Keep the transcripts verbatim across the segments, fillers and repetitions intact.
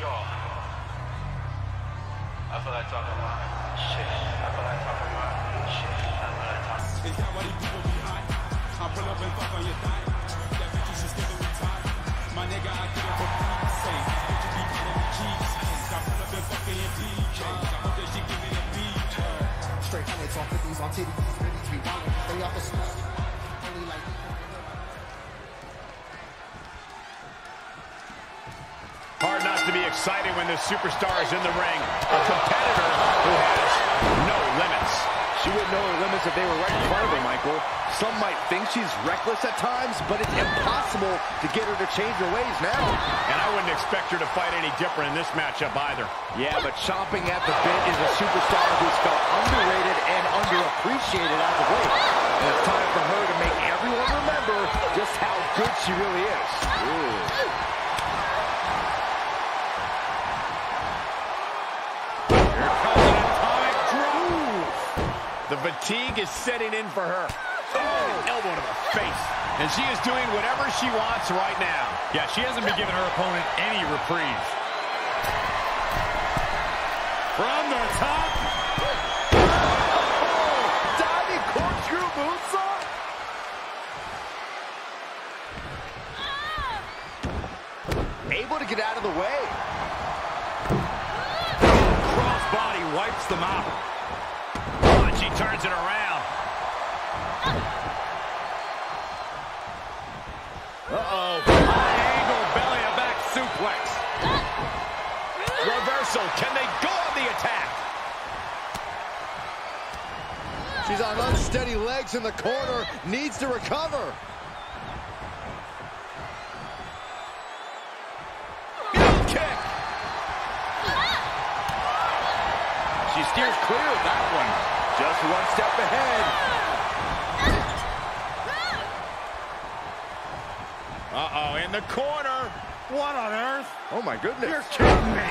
y'all. I feel like talking a lot. Shit, I feel like talking a lot. Shit, I feel like talking a lot. Is that why these people be hot? I pull up and fuck on your thigh. That bitch you should still be tied. My nigga, I get it for Pete's sake. This bitch you be calling me cheeks. I pull up and fuck in your D J. I hope that she give me a beat. Straight hundreds on fifties on titties. Ready to be wildin'. Stay off the smoke. Only like hard not to be excited when the superstar is in the ring. A competitor who has no limits. She wouldn't know her limits if they were right in front of her, Michael. Some might think she's reckless at times, but it's impossible to get her to change her ways now. And I wouldn't expect her to fight any different in this matchup either. Yeah, but chomping at the bit is a superstar who's felt underrated and underappreciated out the way. And it's time for her to make everyone remember just how good she really is. Ooh. The fatigue is setting in for her. Oh, elbow to the face. And she is doing whatever she wants right now. Yeah, she hasn't been giving her opponent any reprieve. From the top. Oh, diving corkscrew moonsault. Ah. Able to get out of the way. Ah. Crossbody wipes them out. She turns it around. Uh-oh. High angle belly to back suplex. Reversal. Can they go on the attack? She's on unsteady legs in the corner. Needs to recover. Heel kick. She steers clear of that one. Just one step ahead. Uh-oh, in the corner. What on earth? Oh, my goodness. You're kidding me.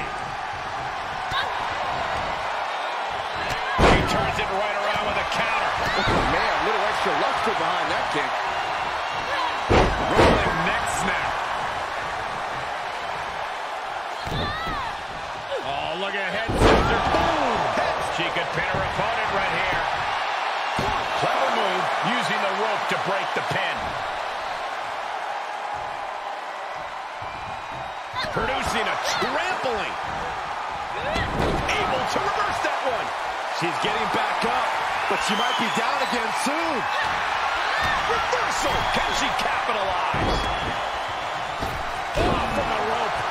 He turns it right around with a counter. Oh, man, a little extra luster behind that kick. Rolling neck snap. Oh, look at head scissor. Boom! She could pin her opponent right here. Clever move, using the rope to break the pin. Producing a trampling. Able to reverse that one. She's getting back up, but she might be down again soon. Reversal. Can she capitalize? Off of the rope.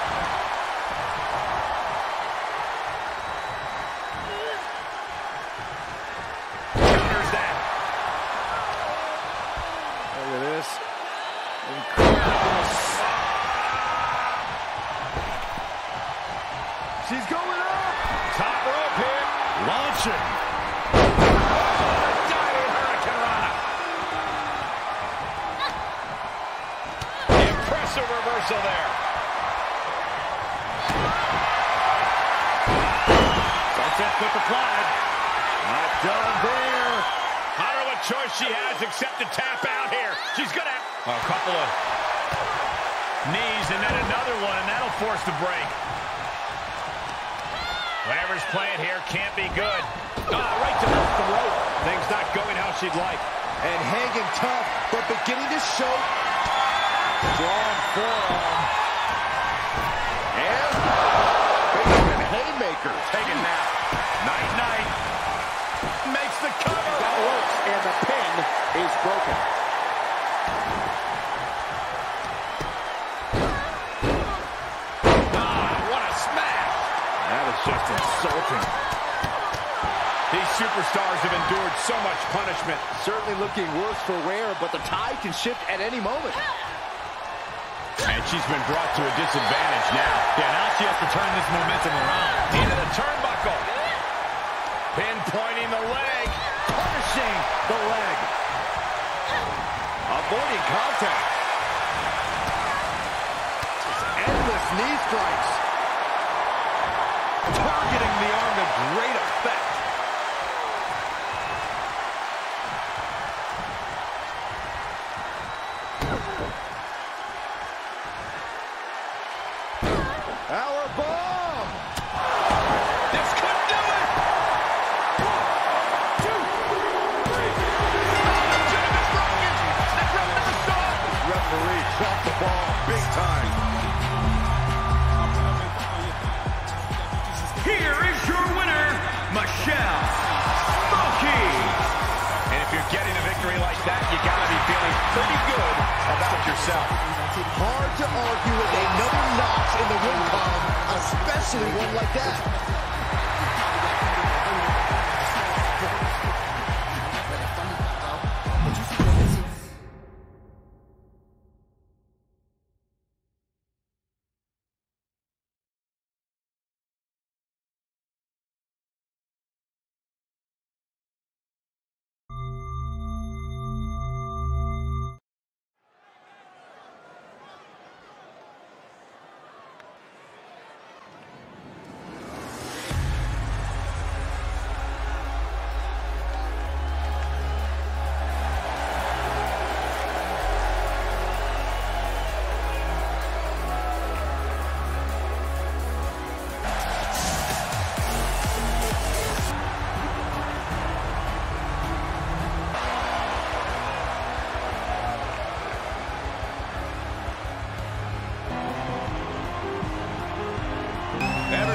She's going up. Top rope hit. Launching. Oh, diving hurricanrana. Impressive reversal there. Sunset flipper flag. Not done there. I don't know what choice she has except to tap out here. She's gonna have a couple of knees and then another one, and that'll force the break. Whatever's playing here can't be good. Oh, right to the throat. Things not going how she'd like. And hanging tough, but beginning to show. Strong forearm. And Benjamin Haymaker taking that. Night, night. Makes the cover. That works, and the pin is broken. Just insulting. These superstars have endured so much punishment. Certainly looking worse for wear, but the tide can shift at any moment. And she's been brought to a disadvantage now. Yeah, now she has to turn this momentum around. Into the turnbuckle. Pinpointing the leg. Punishing the leg. Avoiding contact. Just endless knee strikes. Targeting the arm to great effect. Our ball! dropped the ball big time. Here is your winner, Michelle Smokey. And if you're getting a victory like that, you got to be feeling pretty good about yourself. Hard to argue with another notch in the win column, especially one like that.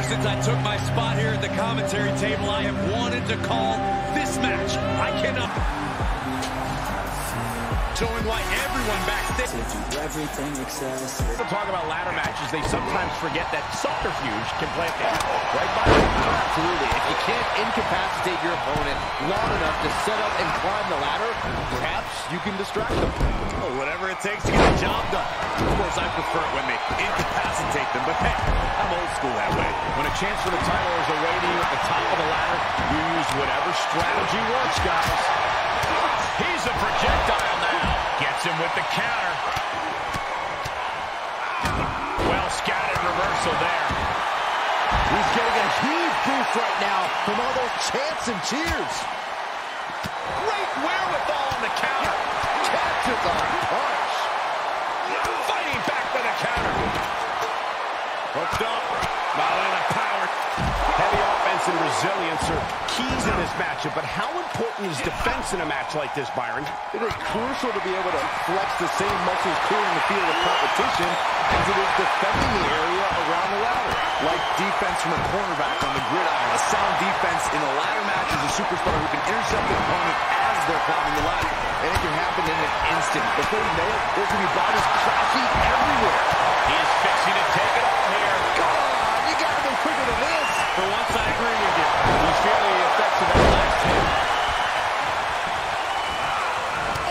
Since I took my spot here at the commentary table, I have wanted to call this match. I cannot. Showing why everyone backstage. Everything excess. People talk about ladder matches. They sometimes forget that subterfuge can play a game. Right by the absolutely. If you can't incapacitate your opponent long enough to set up and climb the ladder, perhaps you can distract them. Oh, whatever it takes to get the job done. Of course, I prefer it when they incapacitate them, but hey, I'm old school that way. When a chance for the title is awaiting you at the top of the ladder, you use whatever strategy works, guys. He's a projectile now. Gets him with the counter. Well scattered reversal there. He's getting a huge boost right now from all those chants and cheers. Great wherewithal on the counter. Catches on punch. Fighting back with a counter. Hooked up. Mounted a power. Heavy offense and resilience are keys in this matchup, but how important is defense in a match like this, Byron? It is crucial to be able to flex the same muscles clearing the field of competition as it is defending the area around the ladder. Like defense from a cornerback on the gridiron, a sound defense in a ladder match is a superstar who can intercept the opponent as they're climbing the ladder, and it can happen in an instant. Before you know it, there's going to be bodies crashing everywhere. He is fixing to take it all here. Come on, you got to be quicker than this. For once, I agree with you. He's fairly effective at last hit.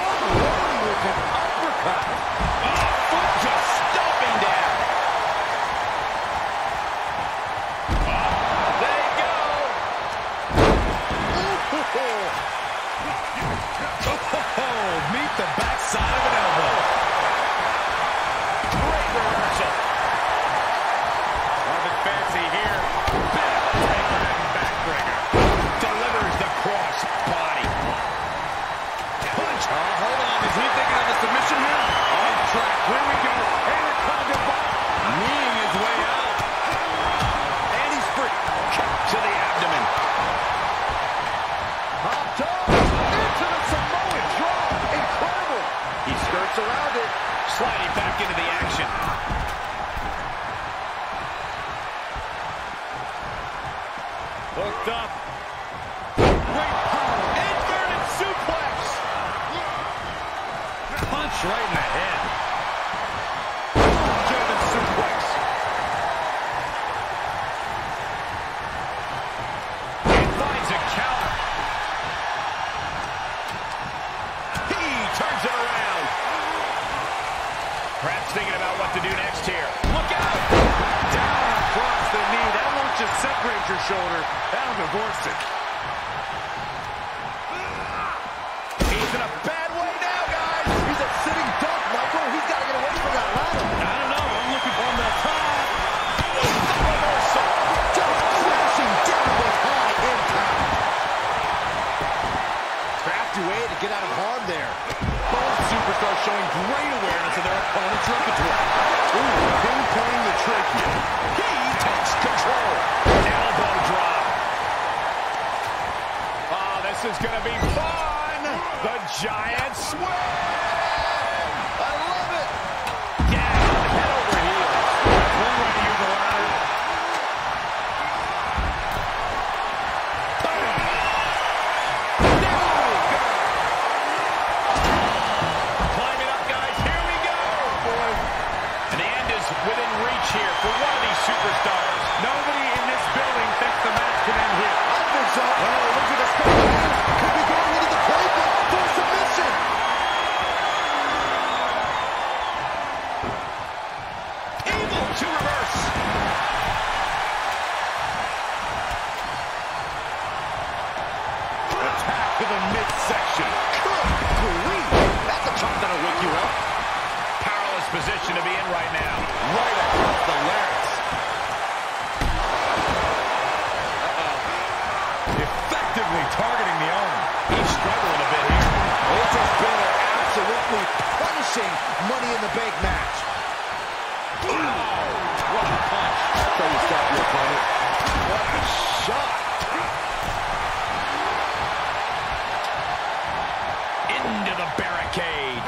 Oh, Lord, with an uppercut. And a foot just stomping down. Oh, there you go. Oh, meet the backside of an elbow. Great reversal. Nothing fancy here. Here we go, Anaconda Ball, kneeing his way out, and he's free, kick to the abdomen, hopped up, into the Samoan drop, incredible, he skirts around it, sliding back into the action. Hooked up, great power, inverted suplex, punch right in the head. To do next here. Look out! Down across the knee. That won't just separate your shoulder. That'll divorce it. He's in a bad way now, guys. He's a sitting duck, Michael. He's got to get away from that ladder. I don't know. I'm looking on that top. Reversal. Just crashing down with high impact. Crafty way to get out of harm there. Both superstars showing great awareness of their opponent's repertoire. Ooh, pinpointing the trachea. He takes control. Elbow drop. Oh, this is going to be fun. The giant swing. I love it. within reach here for one of these superstars. Nobody in this building thinks the match can end here. I think so. Oh, look at the special match. Could be going into the playbook for submission. Able to reverse. Attack to the midsection. Good grief. That's a chop that'll wake you up. Position to be in right now. Right across the larynx. Uh-oh. Effectively targeting the arm. He's struggling a bit here. Well, it's just been an absolutely punishing Money in the Bank match. Wow. What a punch. That's how you stop your opponent. What a shot. Into the barricade.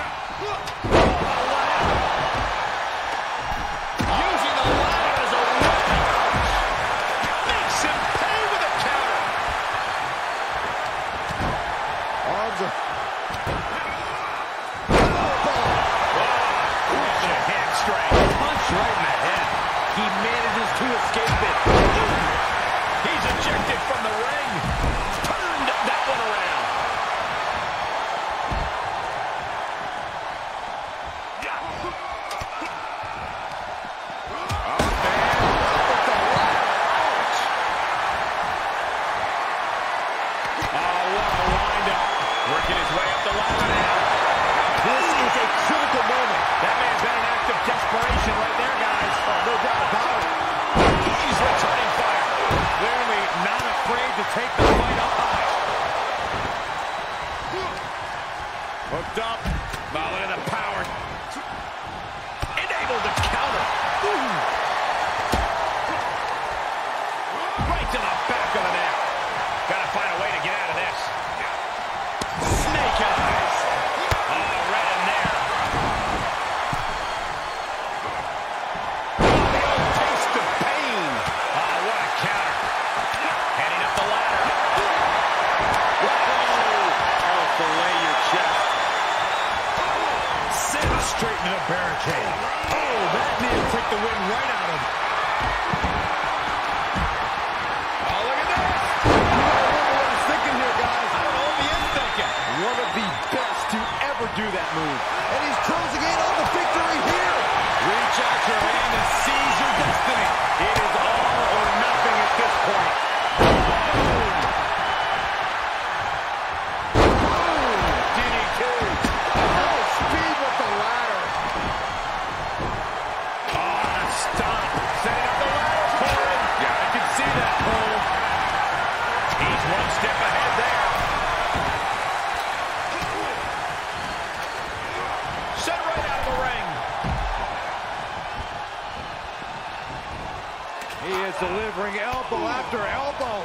Delivering elbow after elbow. Oh.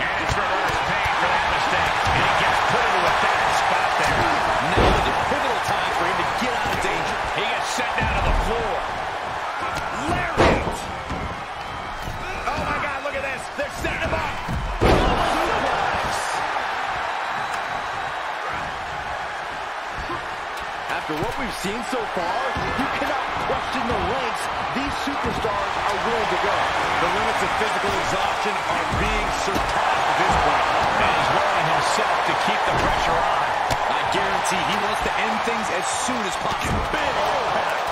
And it's reverse pain for that mistake. And he gets pulled with that spot there. Now is the pivotal time for him to get out of danger. He gets sent down to the floor. Larry! Oh my God, look at this. They're setting him up. After what we've seen so far, you cannot question the lengths these superstars are willing to go. The limits of physical exhaustion are being surpassed at this point. And he's wearing himself to keep the pressure on. I guarantee he wants to end things as soon as possible. Big impact.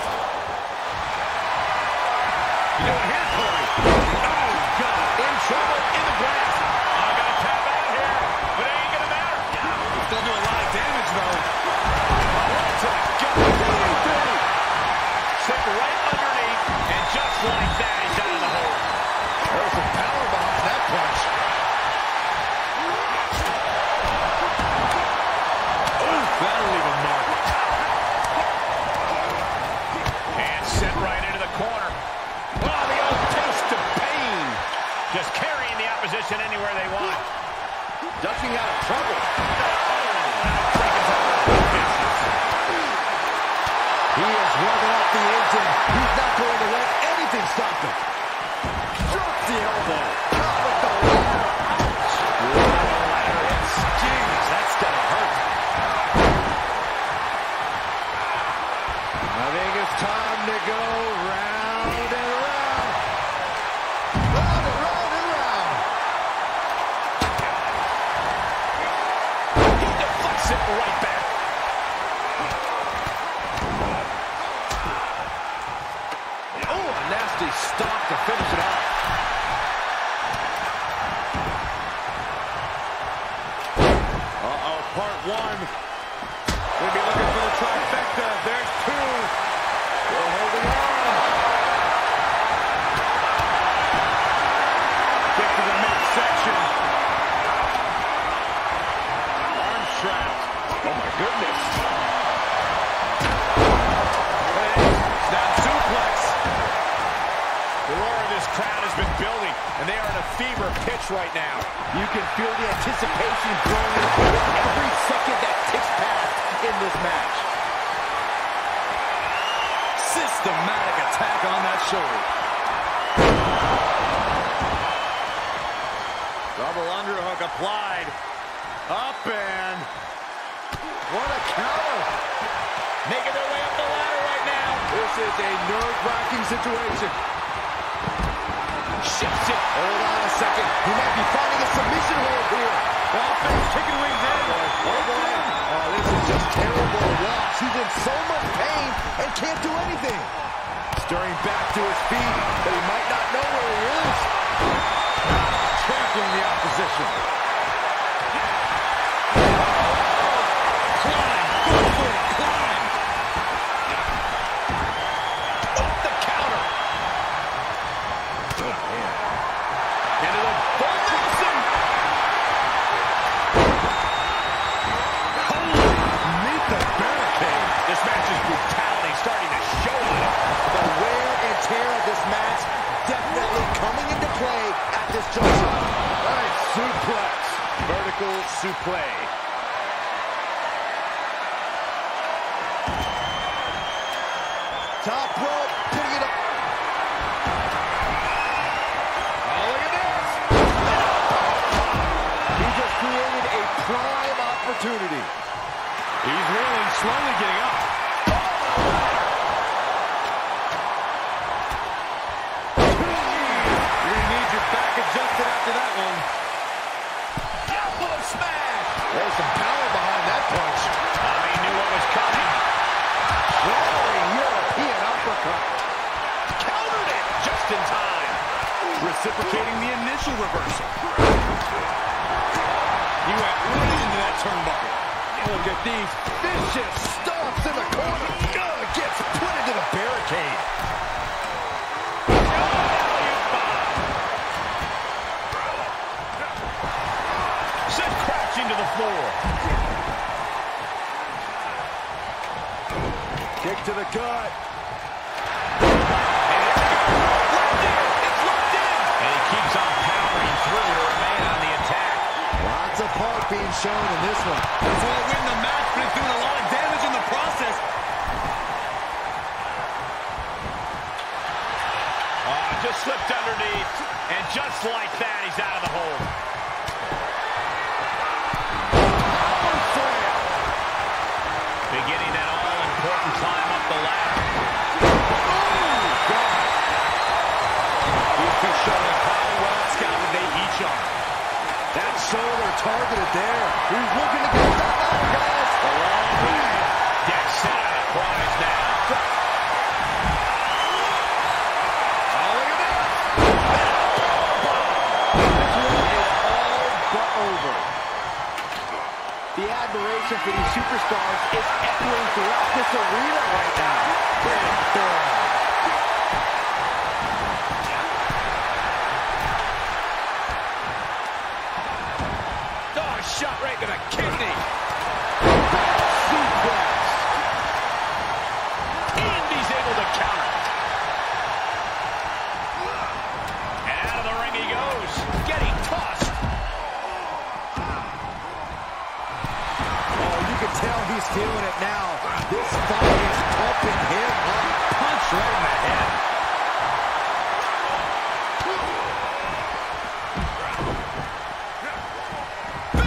You know what hit Corey? Oh, God. In trouble in the grass. I'm going to tap out here, but it ain't going to matter. He's still doing a lot of damage, though. Slipped right underneath, and just like that, he's out of the hole. There's some power behind that punch. Oh, that'll leave a mark. And sent right into the corner. Oh, the old taste of pain. Just carrying the opposition anywhere they want. Ducking out of trouble. He is rubbing off the engine. He's not going to let anything stop him. Drops the elbow. Out with the ladder. Ouch. What a ladder. it right back. Oh, a nasty stop to finish it off. Uh-oh, part one. We'll be looking for the trifecta. There's two. We're holding on. Get to the midsection. Arm trapped. Oh, my goodness. It's not suplex. The roar of this crowd has been building, and they are in a fever pitch right now. You can feel the anticipation growing with every second that ticks past in this match. Systematic attack on that shoulder. Double underhook applied. Up and... what a counter! Making their way up the ladder right now. This is a nerve-wracking situation. Shifts it. Hold on a second. He might be finding a submission hold here. Offense chicken wings in. Oh, boy. Oh, this is just terrible to watch. He's in so much pain and can't do anything. Stirring back to his feet, but he might not know where he is. Trampling the opposition. Climb. Go for it. Climb. Suplex. Top rope, putting it up. Oh, look at this! He just created a prime opportunity. He's really slowly getting up. We need your back adjusted after that one. Smash! There's some power behind that punch. Tommy knew what was coming. Glory European uppercut. Countered it just in time. Reciprocating the initial reversal. He went right into that turnbuckle. Look at these vicious stomps in the corner. Ugh, gets put into the barricade. To the floor. Kick to the gut. And it's locked in. It's locked in. And he keeps on powering through to remain on the attack. Lots of heart being shown in this one. It's going to win the match, but it's doing a lot of damage in the process. Oh, just slipped underneath. And just like that, he's out of the hole. Beginning that all-important climb up the ladder. Oh, God! These two showing how well scouted they each are. That shoulder targeted there. He's looking to get that out, guys. The long way. Deck's set on the prize now. Oh, look at this! This one is all but over. The admiration for these superstars is echoing throughout this arena right now. Yeah. Oh, shot right to the kidney. Suplex. And he's able to counter. And out of the ring he goes, getting tossed. Tell he's feeling it now. This fight is pumping him up. Punch right in the head.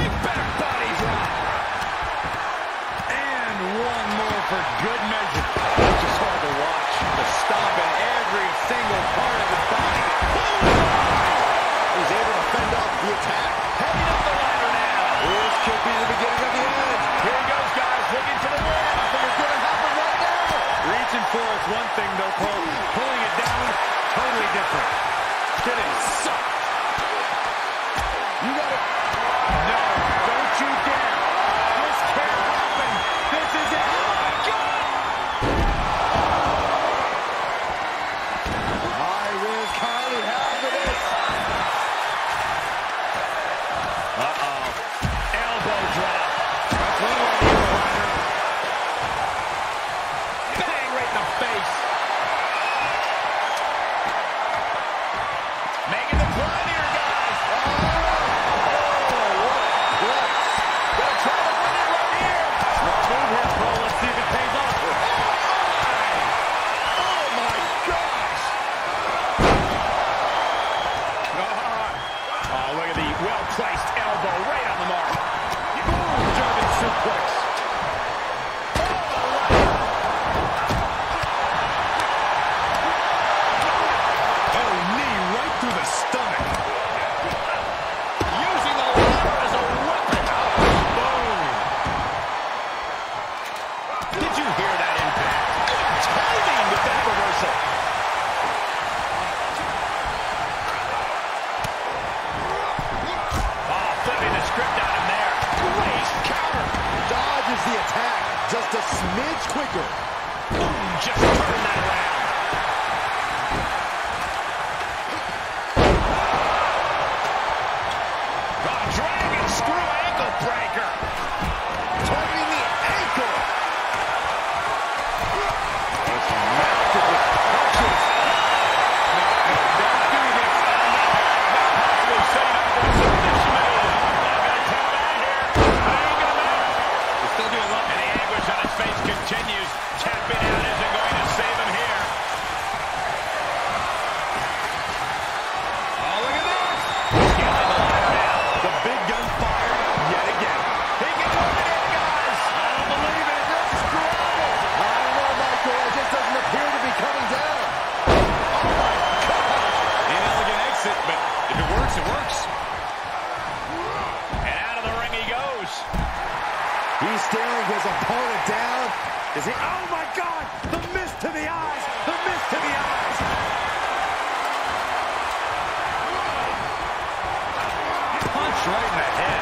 Big back body drop. And one more for good measure. It's just hard to watch. The stomp in every single part of his body. He's able to fend off the attack. Heading up the ladder now. This could be the beginning of the end. Here ends the attack just a smidge quicker. Boom, just turn that around. The Dragon Screw Ankle Breaker. Turning the ankle. It's massive with punches. And that's going to be a stand up. Now possibly setting up for submission. Continues. Tapping out isn't going to save him here. Oh, look at this. He's getting the line now. The big gun fired yet again. He can put it in, guys. I don't believe it. That's strong. I don't know, Michael. It just doesn't appear to be coming down. Oh, my God. Inelegant exit, but if it works, it works. And out of the ring he goes. He's staring his opponent down. Is he? Oh, my God! The mist to the eyes! The mist to the eyes! Punch right in the head.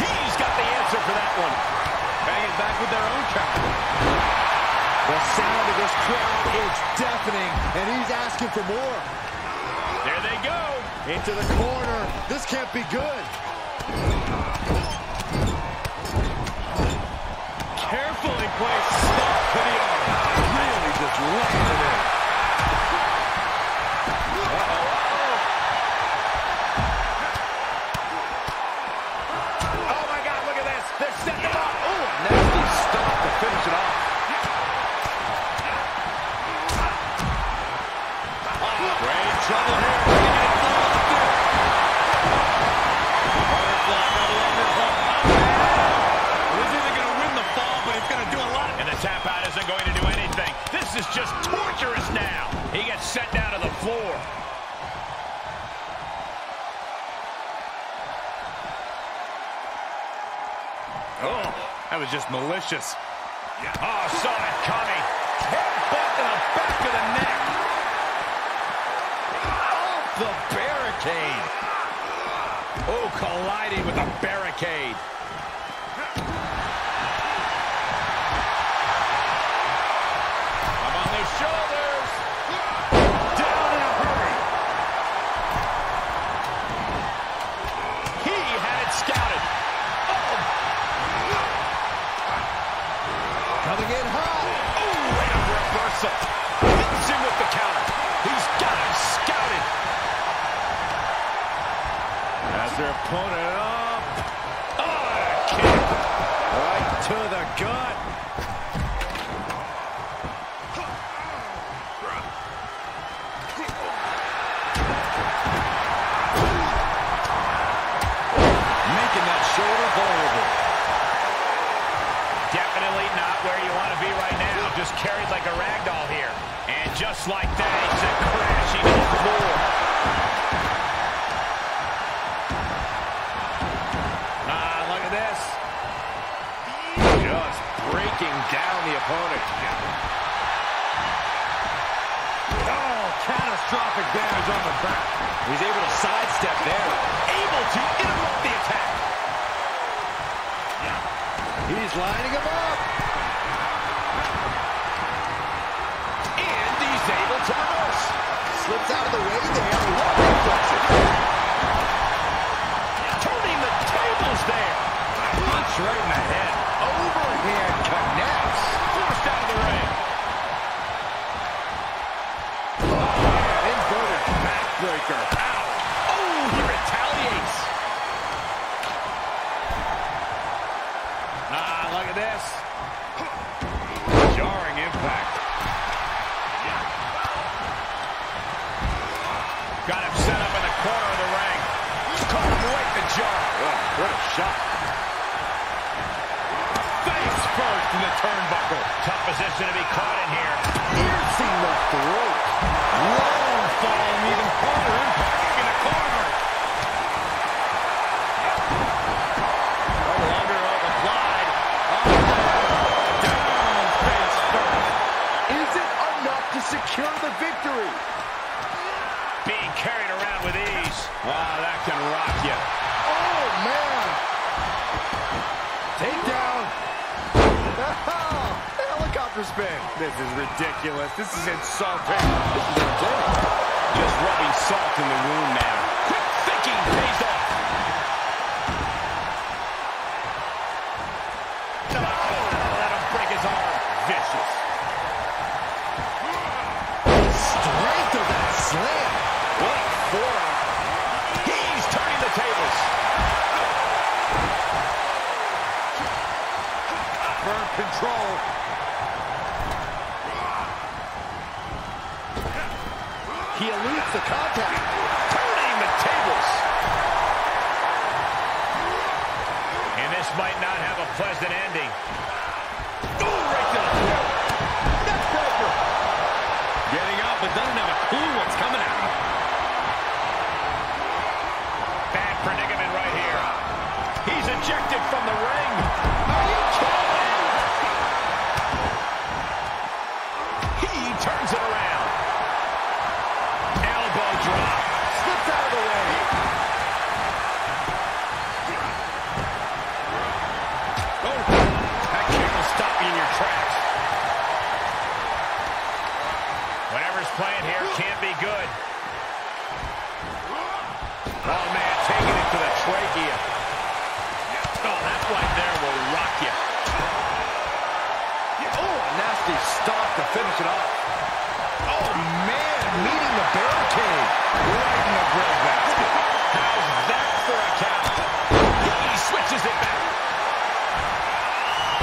He's got the answer for that one. Banging back with their own counter. The sound of this crowd is deafening, and he's asking for more. There they go. Into the corner. This can't be good. Carefully placed stop to the arm. Really just landed it. Uh-oh, uh-oh. Oh, my God, look at this. They're setting him up. Oh, nasty stop to finish it off. Oh, great trouble here. Tap out isn't going to do anything. This is just torturous now. He gets set down to the floor. Oh, that was just malicious. Oh, saw it coming. Headbutt to the back of the neck. Off the barricade. Oh, colliding with the barricade. Shoulders. Down in a hurry. He had it scouted. Uh-oh. Coming in hot. Ooh, and a reversal. Hits him with the counter. He's got him scouted. As their opponent up. Oh, kick. Right to the gut. Carried like a ragdoll here. And just like that, he's a crashing to the floor. Ah, look at this. Just breaking down the opponent. Oh, catastrophic damage on the back. He's able to sidestep there. Able to interrupt the attack. He's lining him up. Able to reverse. Slips out of the way there. What a reflection. Turning the tables there. Punch right in the head. Overhand connects. Forced out of the ring. Oh, inverted backbreaker. Ow. Oh, he retaliates. Ah, look at this. Jarring impact. Got him set up in the corner of the ring. Caught him right in the jaw. Wow, what a shot. Face first in the turnbuckle. Tough position to be caught in here. Piercing the throat. Long fall, even harder impact in the corner. No longer applied. Oh, down face first. Is it enough to secure the victory? Being carried around with ease. Wow, that can rock you. Oh, man. Takedown. for spin. This is ridiculous. This is insulting. This is insulting. Just rubbing salt in the wound now. Quick thinking pays off. Oh, let him break his arm. Vicious. Strength of that slam. What a forearm. He's turning the tables. Firm control. He eludes the contact, turning the tables. And this might not have a pleasant ending. Ooh, right to the floor. That's broken. Getting up, but doesn't have a clue what's coming at him. Bad predicament right here. He's ejected from the ring. Are you kidding? He turns it around. Playing here can't be good. Oh, man, taking it to the trachea. Oh, that right there will rock you. Oh, a nasty stop to finish it off. Oh, man, meeting the barricade. Right in the bread basket. How's that for a count? He switches it back.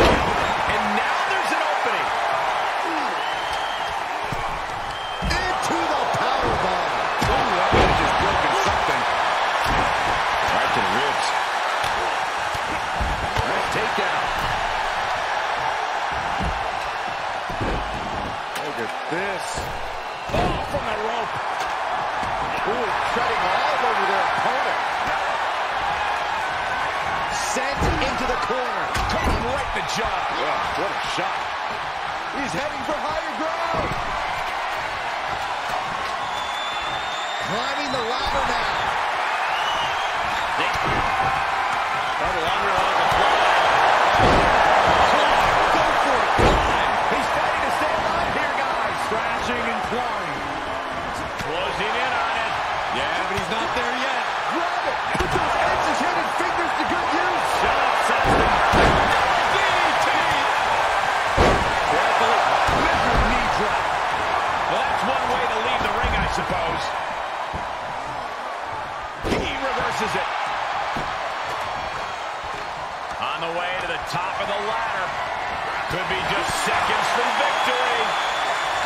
And now there's an opening. This. Oh, from the rope. Ooh, treading all over their opponent. Sent into the corner. Caught him right in the jaw. Wow, what a shot. He's heading for higher ground. Climbing the ladder now. Double under on the floor. Go for it. Climb. He's fighting to stay alive. Crashing and clawing. Closing in on it. Yeah, but he's not there yet. Grab it. Put those edges-headed fingers to good use. Shut up, Seth. D T! Carefully. Measured knee drop. Well, that's one way to leave the ring, I suppose. He reverses it. On the way to the top of the ladder. Could be just seconds from victory.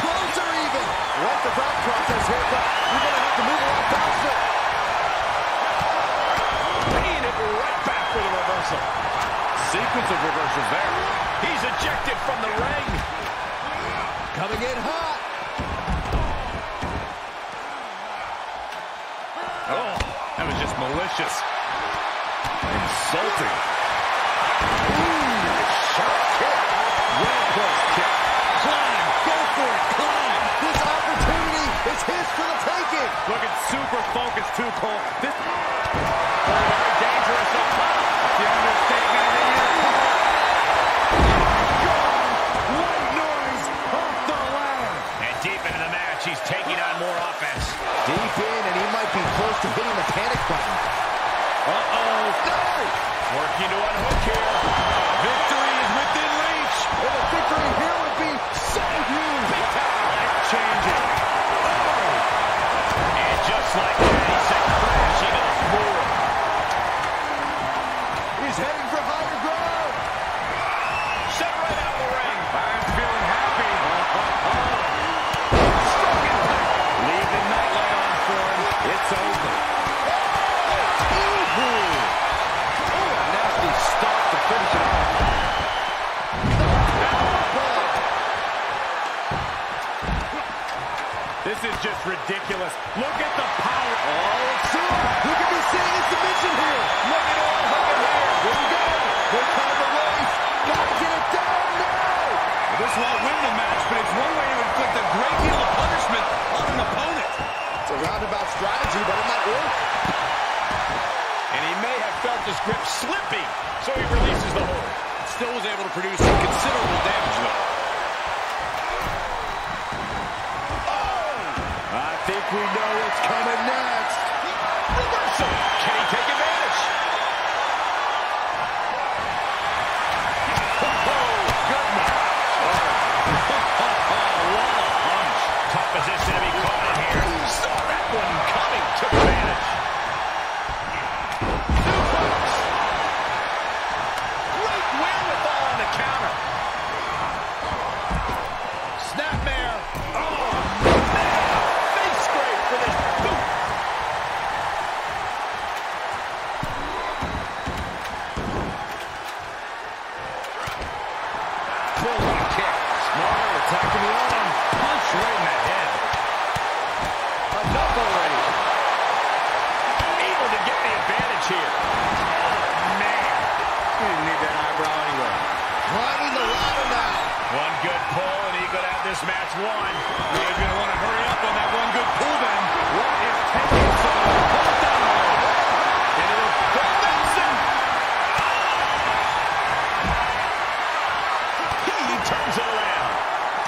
Closer even. Let the back process here, but you're going to have to move a lot faster. Paying it right back with a reversal. Sequence of reversals there. He's ejected from the ring. Coming in hot. Oh, that was just malicious. Insulting. Ooh, sharp kick. Well-placed kick. Climb. Go for it. Climb. This opportunity is his for the taking. Looking super focused too, Cole. This oh, very dangerous up top. You understand that in the end. What noise off the ladder. And deep into the match, he's taking on more offense. Deep in, and he might be close to hitting the panic button. Uh-oh. No! Working to unhook here. Victory is within reach. And the victory here would be so huge. Life-changing. Oh. And just like that, he said crash into the floor. He's heading for higher ground. Set right out the ring. I'm feeling happy. Stuck in there. Leave the nightlight on for him. It's over. Oh, oh. Stop to finish it off. This is just ridiculous. Look at the power. Oh, it's soon. We could be seeing a submission here. Look at all high here. Here we go. We're caught the race. Gotta get it down now. This won't win the match, but it's one way to inflict a great deal of punishment on an opponent. It's a roundabout strategy, but it might work. And he may have felt his grip slipping, so he releases the hold. Still was able to produce some considerable damage, though. if we know what's coming next. Reversal. Can he take advantage? Oh, goodness. Oh. What a punch. Tough position to be caught in here. Saw that one coming. Took advantage. Two points. Great wherewithal on the counter. Snapmare. Oh. This match won. He's going to want to hurry up on that one good pull down. What is taking so long? And it is Cole Benson. He turns it around.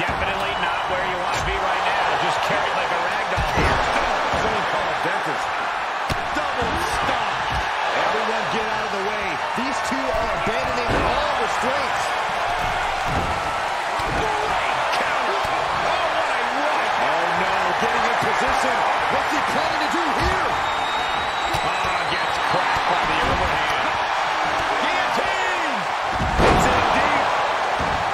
Definitely not where you want to be right now. Just carried like a ragdoll here. Someone call a dentist. Double stop. Everyone get out of the way. These two are abandoning all restraints. Getting in position. What's he planning to do here? Ah, gets cracked by the overhand. Guillotine! It's in deep.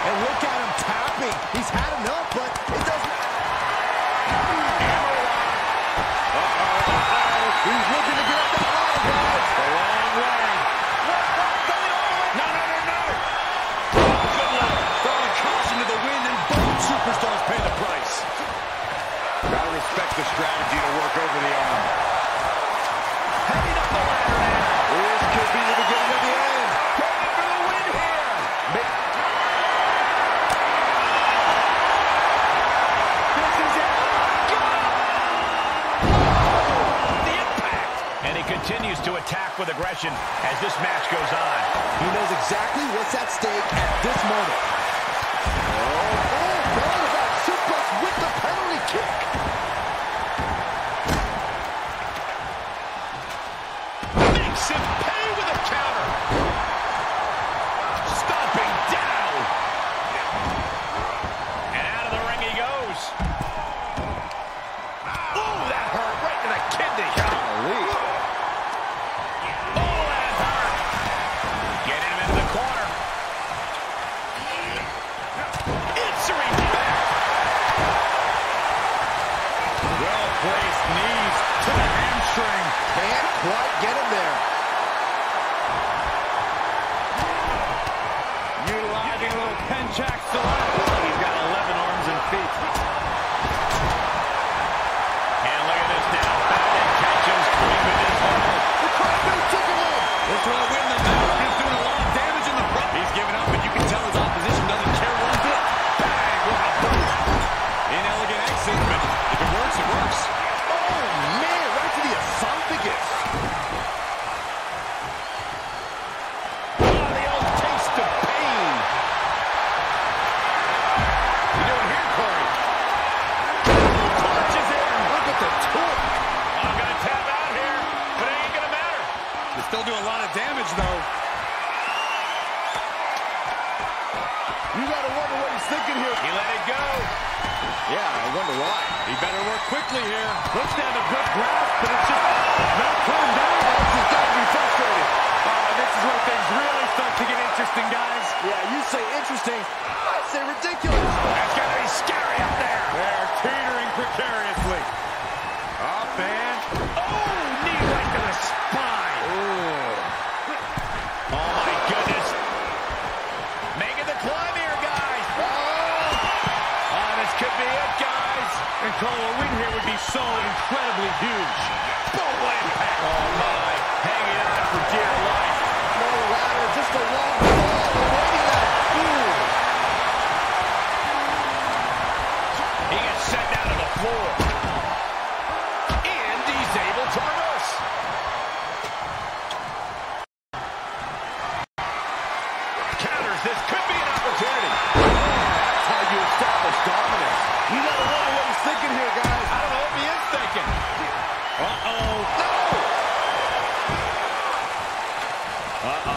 And look at him tapping. He's had enough, but it doesn't. Hammerlock. Uh-oh. Uh-oh. He's looking to get up that line, guys. The wrong way. What? What's going on? No, no, no, no. Oh, good luck. Throwing caution to the wind, and both superstars pay the price. Gotta respect the strategy to work over the arm. Heading up the ladder now. This could be the beginning of the end. Going for the win here. This is it. The impact. And he continues to attack with aggression as this match goes on. He knows exactly what's at stake at this moment. Oh, oh, man. With the penalty kick. Makes him pay with a counter. Stomping down. And out of the ring he goes. Ooh, that hurt right to the kidney. Oh, that hurt. Getting him into the corner. Answering back. Well-placed knees to the hamstring. Can't quite get him there. Utilizing a little penchak salon. He's got eleven arms and feet. And look at this now. Batman catches Kareem in his arm. The crowd goes chicken in. This will win the match. He's doing a lot of damage in the front. He's giving up, but you can tell his opposition doesn't care one bit. Bang! What a boom! Inelegant exit, but if it works, it works. Oh, man, right to the esophagus. Oh, the old taste of pain. What you doing here, Corey? He punches in. Look at the torque. I'm going to tap out here, but it ain't going to matter. You still do a lot of damage, though. You got to wonder what he's thinking here. He let it go. Yeah, I wonder why. He better work quickly here. Looks down a good grasp, but it's just not coming down. He's got to be frustrated. Uh, this is where things really start to get interesting, guys. Yeah, you say interesting. I say ridiculous. That's got to be scary up there. They're teetering precariously. Up and... Oh, knee right to the spine. Ooh. Oh, my goodness. Making the climb here, guys. Oh, oh this could be it, guys. And Cole, a win here would be so incredibly huge. Boom, what impact. Oh, my. Hanging on for dear life. No ladder, just a long fall. Waiting on fool. He gets sent down to the floor. And he's able to reverse. This could be an opportunity. Oh, that's how you establish dominance. You gotta wonder what he's thinking here, guys. I don't know what he is thinking.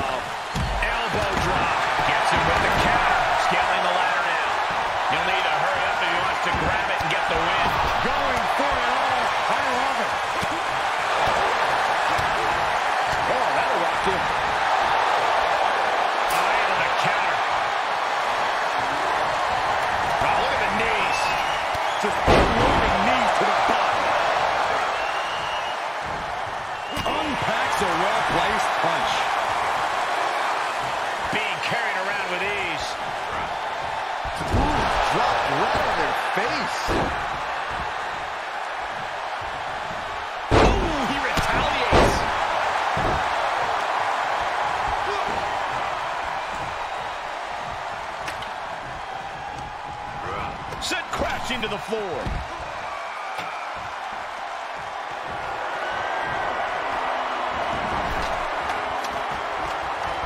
resolve. Elbow drop. Gets him with the counter. Scaling the ladder now. He'll need to hurry up if he wants to grab it and get the win. Going for it all. I love it. Oh, that'll rock him. Eye on the counter. Now look at the knees. Just unloading knees to the body. Unpacks a well-placed punch. Face. Ooh, he retaliates. Sent crashing to the floor.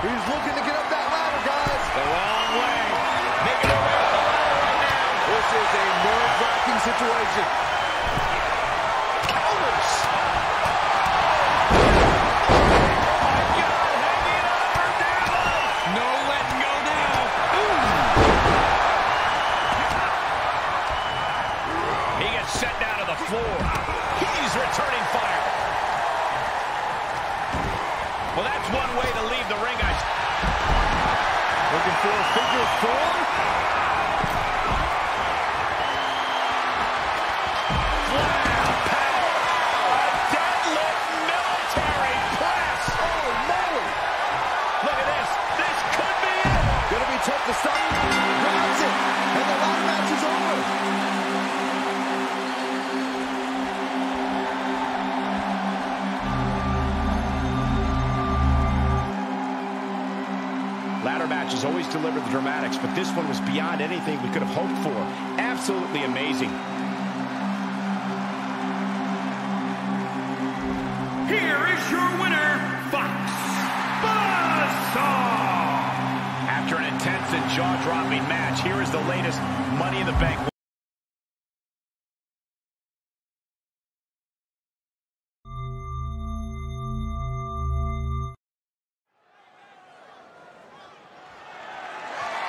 He's looking to get up that ladder, guys. The long way. Making it right. This is a nerve-wracking situation. Counters. My God, hanging on for dear life. No letting go now. Ooh. He gets set down to the floor. He's returning fire. Well, that's one way to leave the ring. I... Looking for a figure four. The sun grabs it, and the ladder match is over. Ladder matches always deliver the dramatics, but this one was beyond anything we could have hoped for. Absolutely amazing. Here is your winner, Fox Buzzsaw. After an intense and jaw-dropping match, here is the latest Money in the Bank.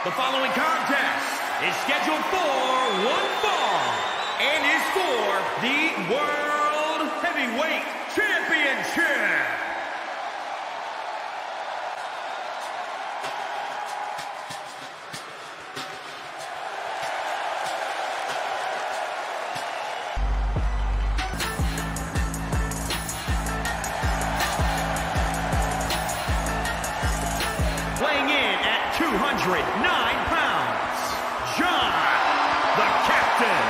The following contest is scheduled for one fall and is for the World Heavyweight Championship. nine pounds, John the Captain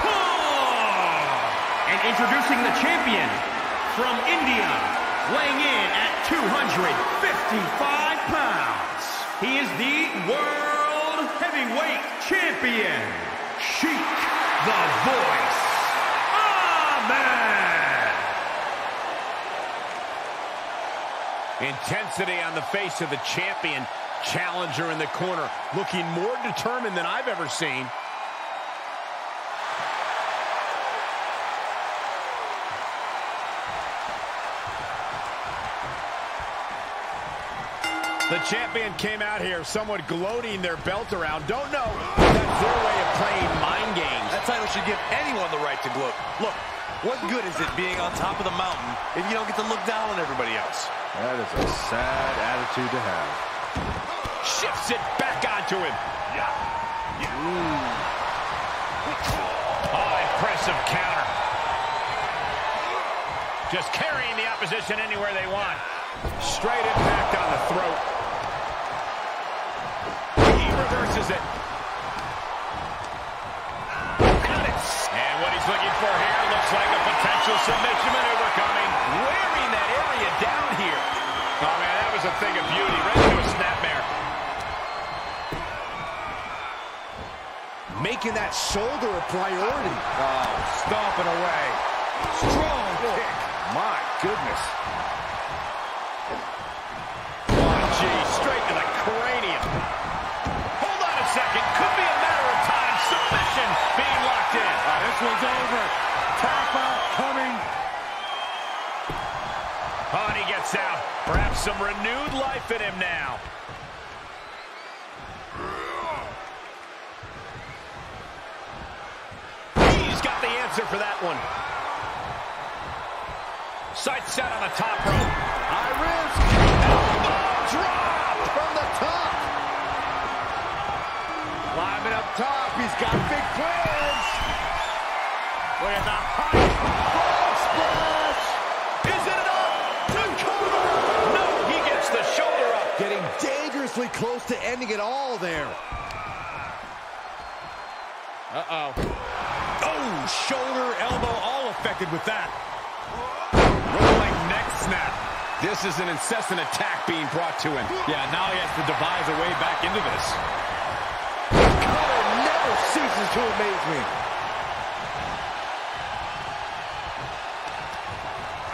Paul. And introducing the champion from India, weighing in at two hundred fifty-five pounds. He is the World Heavyweight Champion, Sheik the Voice Ahmed. Intensity on the face of the champion. Challenger in the corner, looking more determined than I've ever seen. The champion came out here somewhat gloating their belt around. Don't know. That's their way of playing mind games. That title should give anyone the right to gloat. Look, what good is it being on top of the mountain if you don't get to look down on everybody else? That is a sad attitude to have. Shifts it back onto him. Yeah. Yeah. Ooh. Oh, impressive counter. Just carrying the opposition anywhere they want. Straight impact on the throat. He reverses it. Got it. And what he's looking for here looks like a potential submission maneuver coming. Wearing that area down here. Oh, man, that was a thing of beauty. Right into a snapmare. Making that shoulder a priority. Oh, stomping away. Strong kick. My goodness. Oh, gee, straight to the cranium. Hold on a second. Could be a matter of time. Submission being locked in. Oh, this one's over. Tap out coming. Oh, and he gets out. Perhaps some renewed life in him now. He's got the answer for that one. Sight set on the top rope. I risk. Elbow drop from the top. Climbing up top. He's got big plans. With a high. Getting dangerously close to ending it all there. Uh-oh. Oh, shoulder, elbow, all affected with that. Rolling neck snap. This is an incessant attack being brought to him. Yeah, now he has to devise a way back into this. Cutter never ceases to amaze me.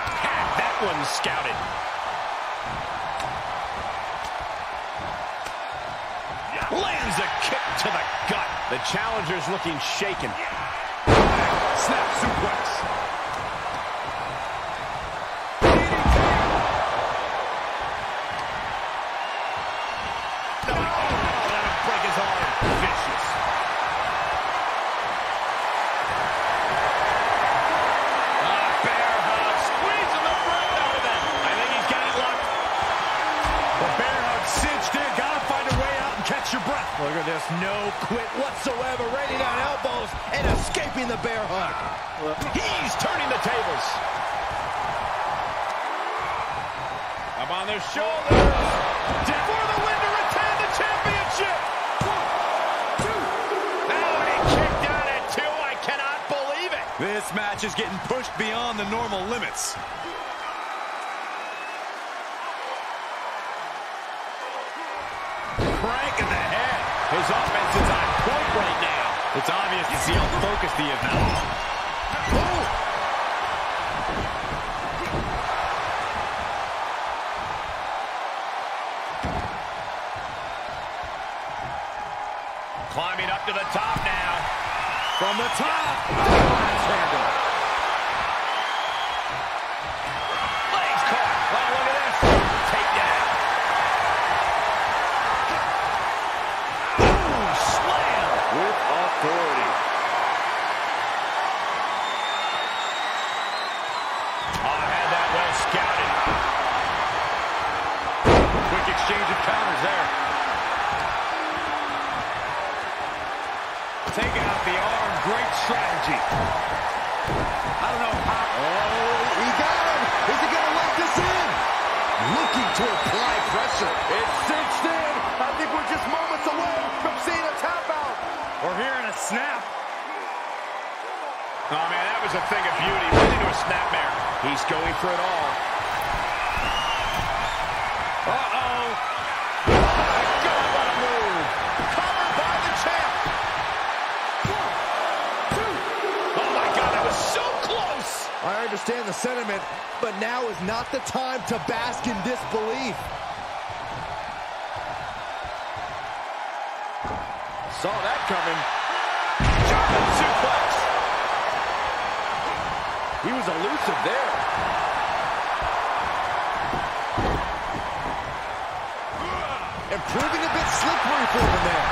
Had that one scouted. Lands a kick to the gut. The challenger's looking shaken. Yeah. Snap suplex. No, oh, that'll break his arm. Vicious. Ah, bear hug. Squeezing the breath out of that. I think he's got it locked. The bear hug cinched in. Gotta find a way out. Catch your breath. Look at this. No quit whatsoever. Raining on elbows and escaping the bear hug. He's turning the tables. Up on their shoulders. For the win to retain the championship. One, two. Now he kicked out at two. I cannot believe it. This match is getting pushed beyond the normal limits. Crank in the head. His offense is on point right now. It's obvious to see how focused he is now. Oh. Climbing up to the top now. From the top. Handle. Legs caught. Oh, look at this. Take down. Authority. Oh, I had that well scouted. Quick exchange of counters there. Taking out the arm, great strategy. I don't know how. Oh, he got him. Is he going to lock this in? Looking to apply pressure. It's cinched in. I think we're just moments away from seeing a tap out. We're hearing a snap. Oh, man, that was a thing of beauty. Went into a snapmare. He's going for it all. Uh-oh. Oh, my God, what a move. Covered by the champ. One, two. Oh, my God, that was so close. I understand the sentiment, but now is not the time to bask in disbelief. Saw that coming. German suplex. He was elusive there. And proving a bit slippery for him there.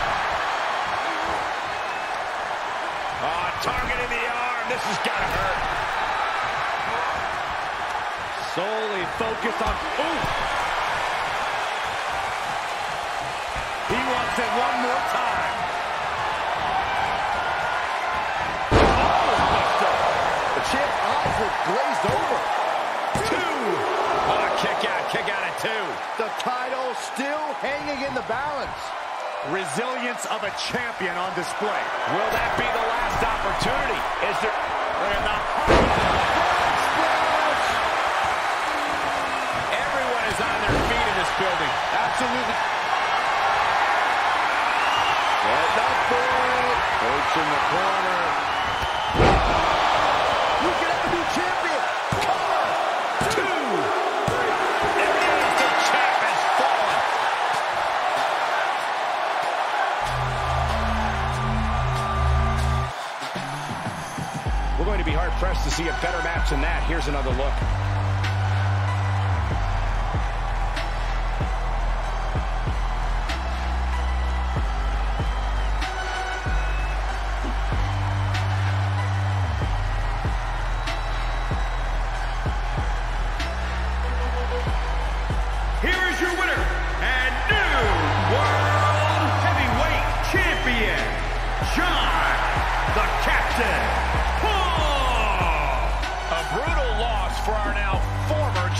Oh, targeting the arm. This has got to hurt. Solely focused on... Ooh. He wants it one more time. Chip eyes were glazed over. Two. Oh, kick out, kick out at two. The title still hanging in the balance. Resilience of a champion on display. Will that be the last opportunity? Is there... Look at the... Everyone is on their feet in this building. Absolutely. Get the point. Coach in the corner. Champion, cover, two, three, and now the champ has fallen. We're going to be hard-pressed to see a better match than that. Here's another look.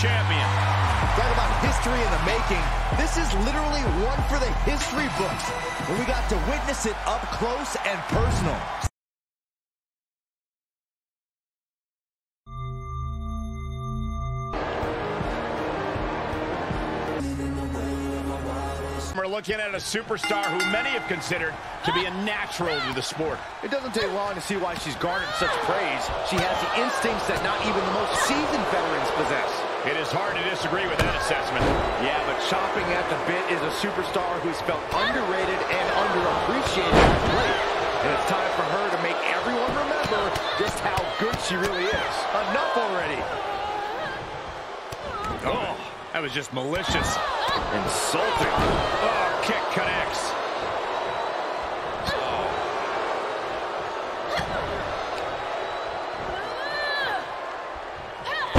champion. Talk about history in the making. This is literally one for the history books. When we got to witness it up close and personal. We're looking at a superstar who many have considered to be a natural to the sport. It doesn't take long to see why she's garnered such praise. She has the instincts that not even the most seasoned veterans possess. It is hard to disagree with that assessment. Yeah, but chomping at the bit is a superstar who's felt underrated and underappreciated as late. And it's time for her to make everyone remember just how good she really is. Enough already. Oh, that was just malicious. Insulting. Oh, kick connects.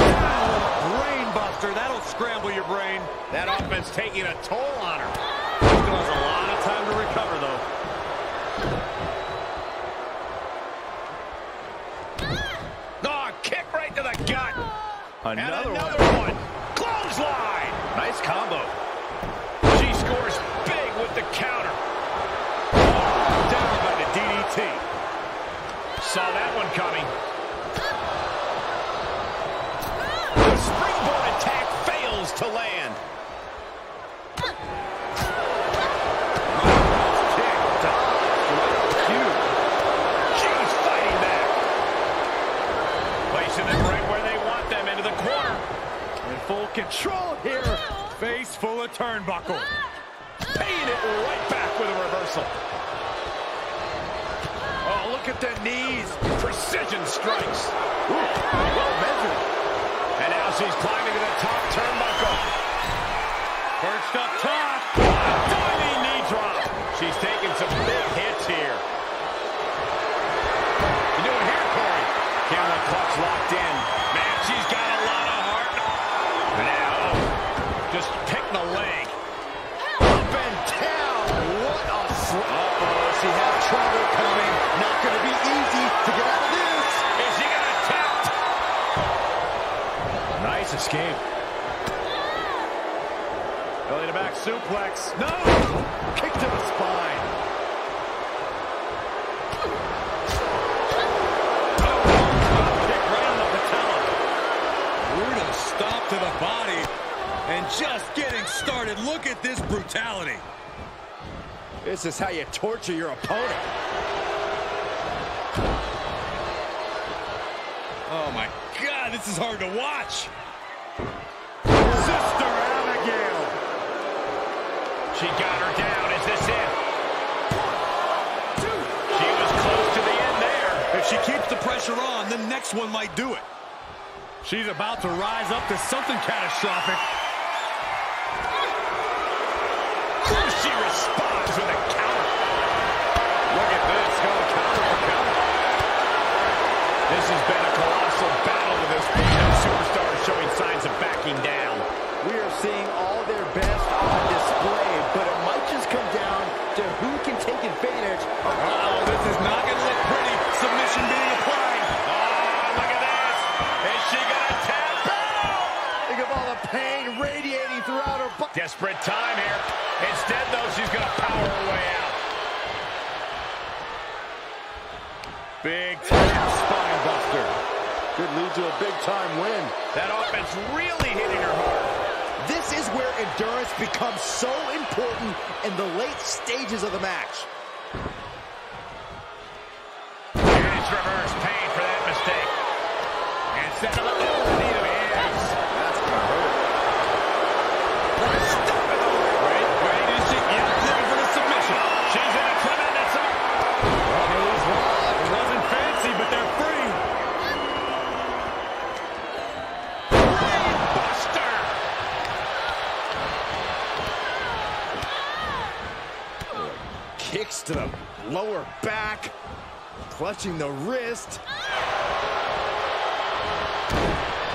Oh, brain buster. That'll scramble your brain. That offense taking a toll on her. Still has a lot of time to recover, though. Oh, kick right to the gut. Another, and another one. one. Clothesline. Nice combo. Scores big with the counter. Oh, down by the D D T. Saw that one coming. The springboard attack fails to land. She's fighting back. Placing them right where they want them, into the corner. In full control here. Face full of turnbuckle. Paying it right back with a reversal. Oh, look at the knees. Precision strikes. Ooh, well measured. And now she's climbing to the top turnbuckle. Perched up top. Diving knee drop. She's taking some big hits here. You do it here, Corey. Camera clutch locked in. Man, she's got a lot of heart. And now, just picking a leg. Uh-oh, she has trouble coming. Not going to be easy to get out of this. Is she going to tap? Nice escape. Belly to back suplex. No! Kick to the spine. Oh, kick right on the patella. Brutal stop to the body. And just getting started. Look at this brutality. This is how you torture your opponent. Oh my God, this is hard to watch. Sister Abigail. She got her down. Is this it? Two. She was close to the end there. If she keeps the pressure on, the next one might do it. She's about to rise up to something catastrophic. She responds with a counter. Look at this. Going counter for counter. This has been a colossal battle to this point. And superstars showing signs of backing down. We are seeing all their best on display, but it might just come down to who can take advantage of. Uh-oh, this is not going to look pretty. Submission being applied. Oh, look at this. Is she going to tap? Think of all the pain radiating throughout her body. Desperate time here. Instead, though, she's going to power her way out. Big time spine buster. Could lead to a big time win. That offense really hitting her hard. This is where endurance becomes so important in the late stages of the match. Here is reverse pain for that mistake. And set up the knee of hands. That's going to hurt. Stop it. Kicks to the lower back, clutching the wrist.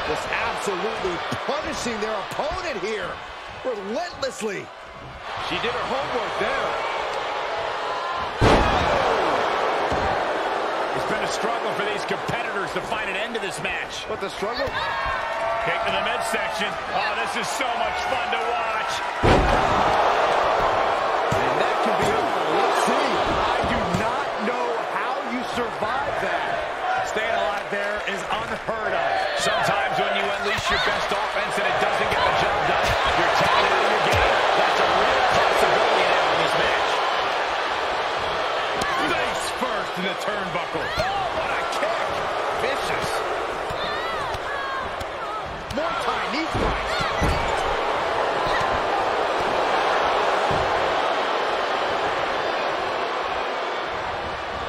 Just absolutely punishing their opponent here, relentlessly. She did her homework there. It's been a struggle for these competitors to find an end to this match. What, the struggle? Kick to the midsection. Oh, this is so much fun to watch. And that could be over. Let's see. I do not know how you survive that. Staying alive there is unheard of. Sometimes when you unleash your best offense and it doesn't get the job done, you're taken out of your game. That's a real possibility now in this match. Face first in the turnbuckle. Oh, what a kick. Vicious. More time, knee strikes.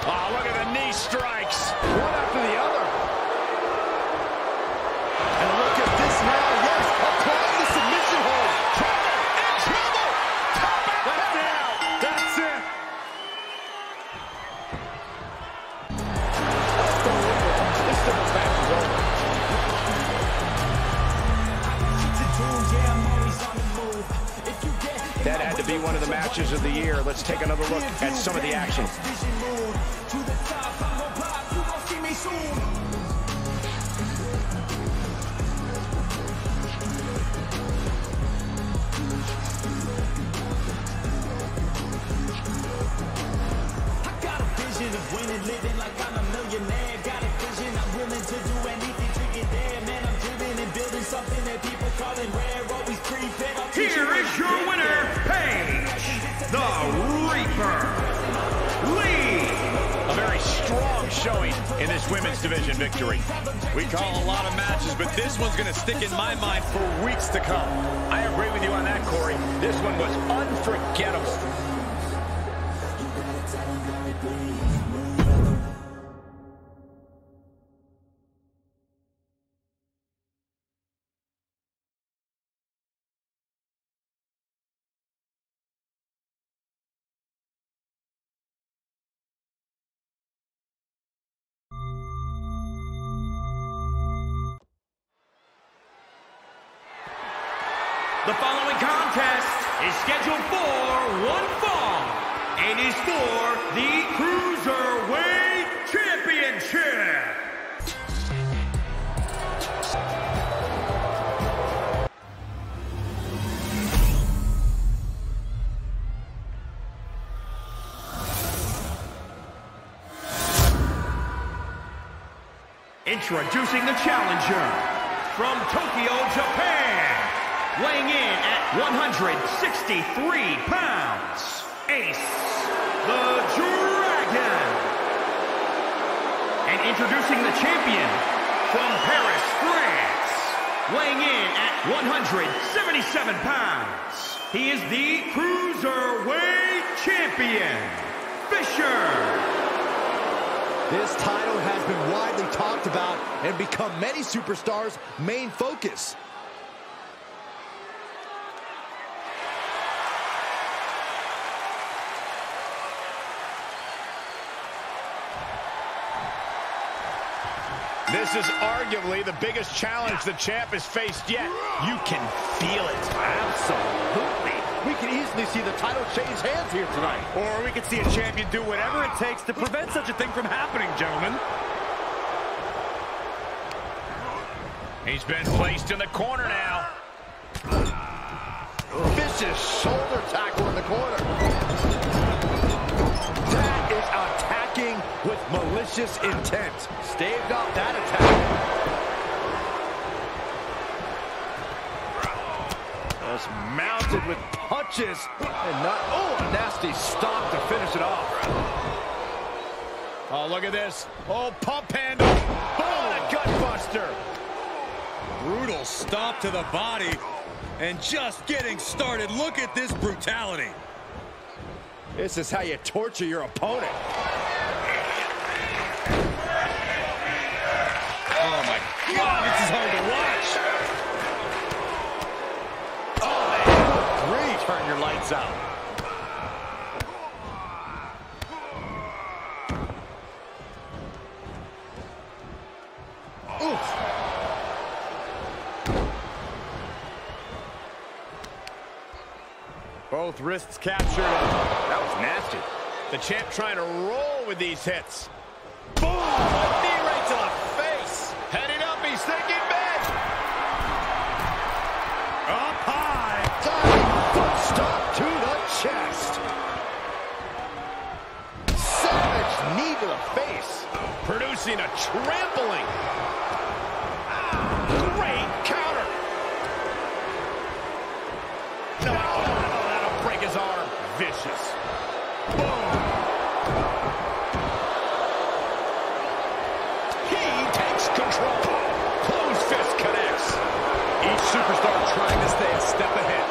Oh, look at the knee strikes. One after the other. And look at this now, yes, applying the submission hold. Trouble and trouble. Top it. That's it out. That's it. This double match is over. That had to be one of the matches of the year. Let's take another look at some of the action. Living like I'm a millionaire, got a vision, I'm willing to do anything to get there. Man, I'm driven and building something that people calling rare, always creeping. Here is your winner, Paige the Reaper Lee. A very strong showing in this women's division victory. We call a lot of matches, but this one's going to stick in my mind for weeks to come. I agree with you on that, Corey. This one was unforgettable. The following contest is scheduled for one fall and is for the Cruiserweight Championship. Introducing the challenger from Tokyo, Japan. Weighing in at one hundred sixty-three pounds, Ace the Dragon. And introducing the champion from Paris, France, weighing in at one hundred seventy-seven pounds, he is the Cruiserweight Champion, Fisher. This title has been widely talked about and become many superstars' main focus. This is arguably the biggest challenge the champ has faced yet. You can feel it. Absolutely. We can easily see the title change hands here tonight. Or we can see a champion do whatever it takes to prevent such a thing from happening, gentlemen. He's been placed in the corner now. Vicious shoulder tackle in the corner. That is a with malicious intent. Staved off that attack. Just mounted with punches and not, oh, a nasty stop to finish it off. Oh, look at this. Oh, pump handle. Oh, the gut buster. Brutal stomp to the body and just getting started. Look at this brutality. This is how you torture your opponent. Oh my God, this is hard to watch. Oh, three, turn your lights out. Oof. Both wrists captured. That was nasty. The champ trying to roll with these hits. Boom! A knee right to the face. Headed up, he's thinking back. Up high. Foot stomp to the chest. Savage knee to the face. Producing a trampling. Ah, great counter. No, oh, that'll break his arm. Vicious. Boom. He takes control. Closed fist connects. Each superstar trying to stay a step ahead.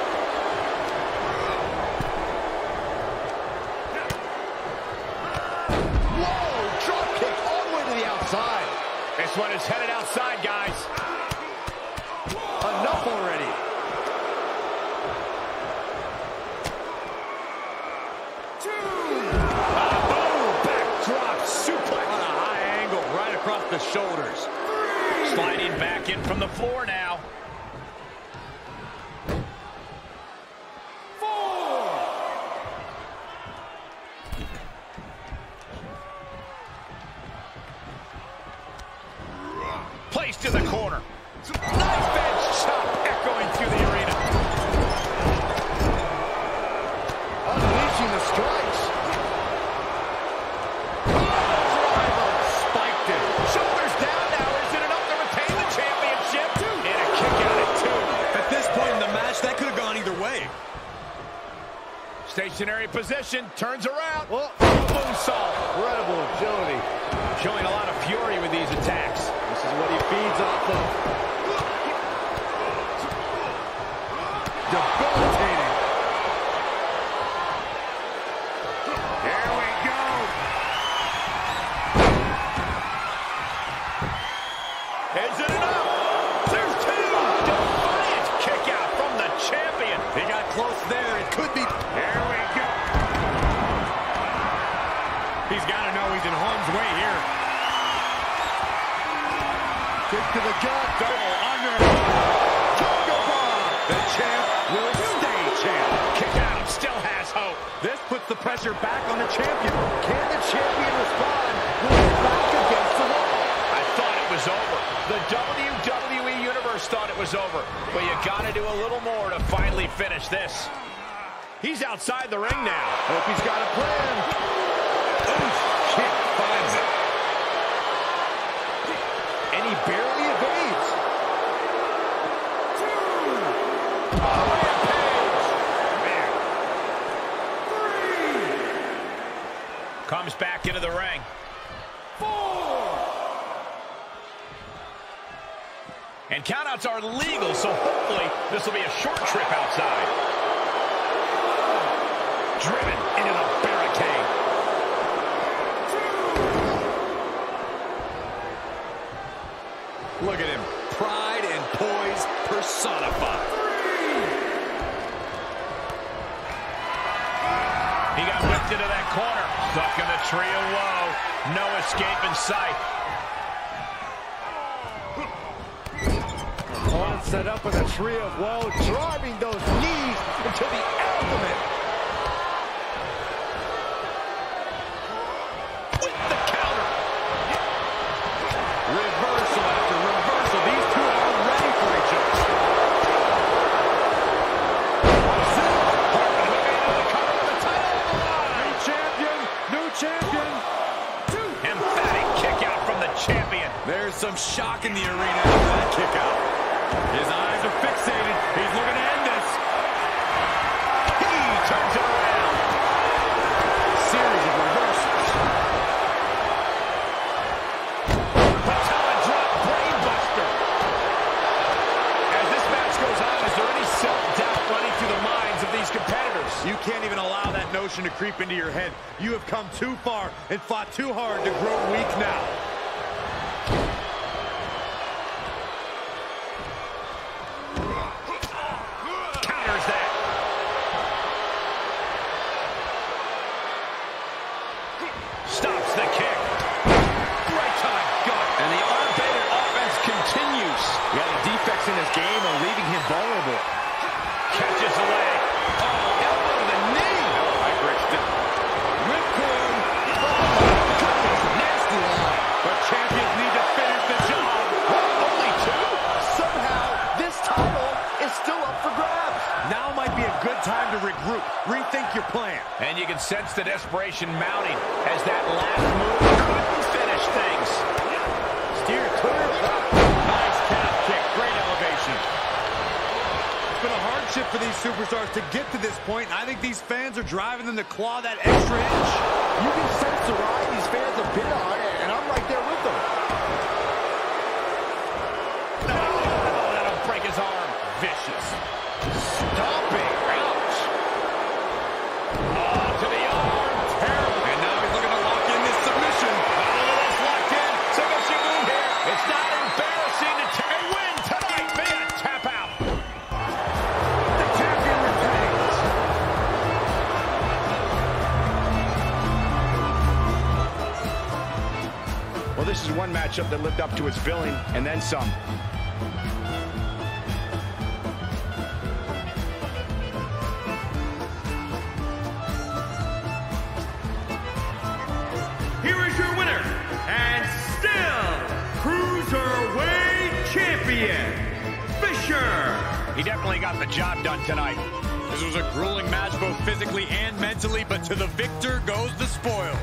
Whoa, drop kick all the way to the outside. This one is headed outside, guys. Enough already. The shoulders. Sliding back in from the floor now. Four. Placed in the corner. Knife edge chop echoing through the arena. Unleashing the strikes. Stationary position, turns around. Oh, moonsault. Incredible agility. Showing a lot of fury with these attacks. This is what he feeds off of. Debilitating. Here we go. Is it enough? There's two. Defiant kick out from the champion. He got close there. It could be. There we go. He's got to know he's in harm's way here. Kick to the gut. Double under. Congo bomb. The champ will stay champ. Kick out. Still has hope. This puts the pressure back on the champion. Can the champion respond with his back against the wall? I thought it was over. The W W E Universe thought it was over. But you got to do a little more to finally finish this. He's outside the ring now. Hope he's got a plan. Oof, kick finds it. And he barely evades. Two. A rampage. Man. Three. Comes back into the ring. Four. And countouts are legal, so hopefully this will be a short trip outside. Driven into the barricade. Two. Look at him. Pride and poise personified. Three. He got whipped into that corner. Stuck in the trio low. No escape in sight. One set up with a trio low, driving those knees into the abdomen. There's some shock in the arena after that kick out. His eyes are fixated. He's looking to end this. He turns it around. Series of reversals. Patella drop brainbuster. As this match goes on, is there any self-doubt running through the minds of these competitors? You can't even allow that notion to creep into your head. You have come too far and fought too hard to grow weak now. Nasty line. Rethink your plan. And you can sense the desperation mounting as that last move couldn't finish things. Steer clear. Nice calf kick. Great elevation. It's been a hardship for these superstars to get to this point. I think these fans are driving them to claw that extra inch. You can sense the ride these fans have been on, and I'm right there with them. No, oh, that'll break his arm. Vicious. Stomping. Ouch. Oh, to the arm. Terrible. And now he's looking to lock in this submission. Oh, that's locked in. So does she move here? It's not embarrassing to take a win tonight. Man, tap out. The champion retains. Well, this is one matchup that lived up to its billing, and then some. Fisher. He definitely got the job done tonight. This was a grueling match both physically and mentally, but to the victor goes the spoils.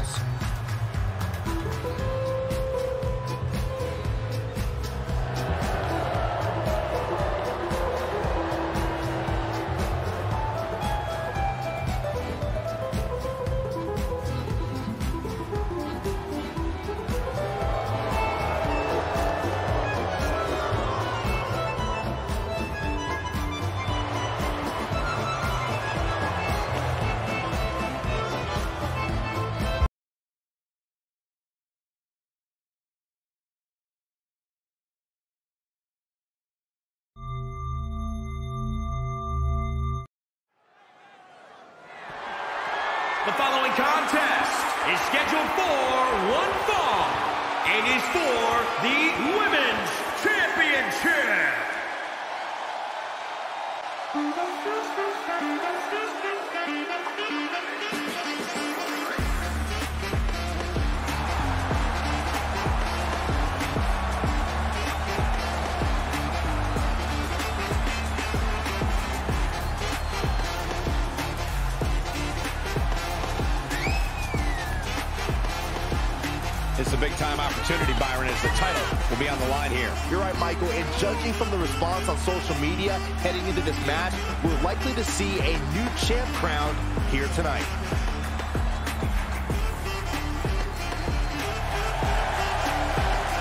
The following contest is scheduled for one fall. It is for the Women's Championship. It's a big-time opportunity, Byron, as the title will be on the line here. You're right, Michael, and judging from the response on social media heading into this match, we're likely to see a new champ crowned here tonight.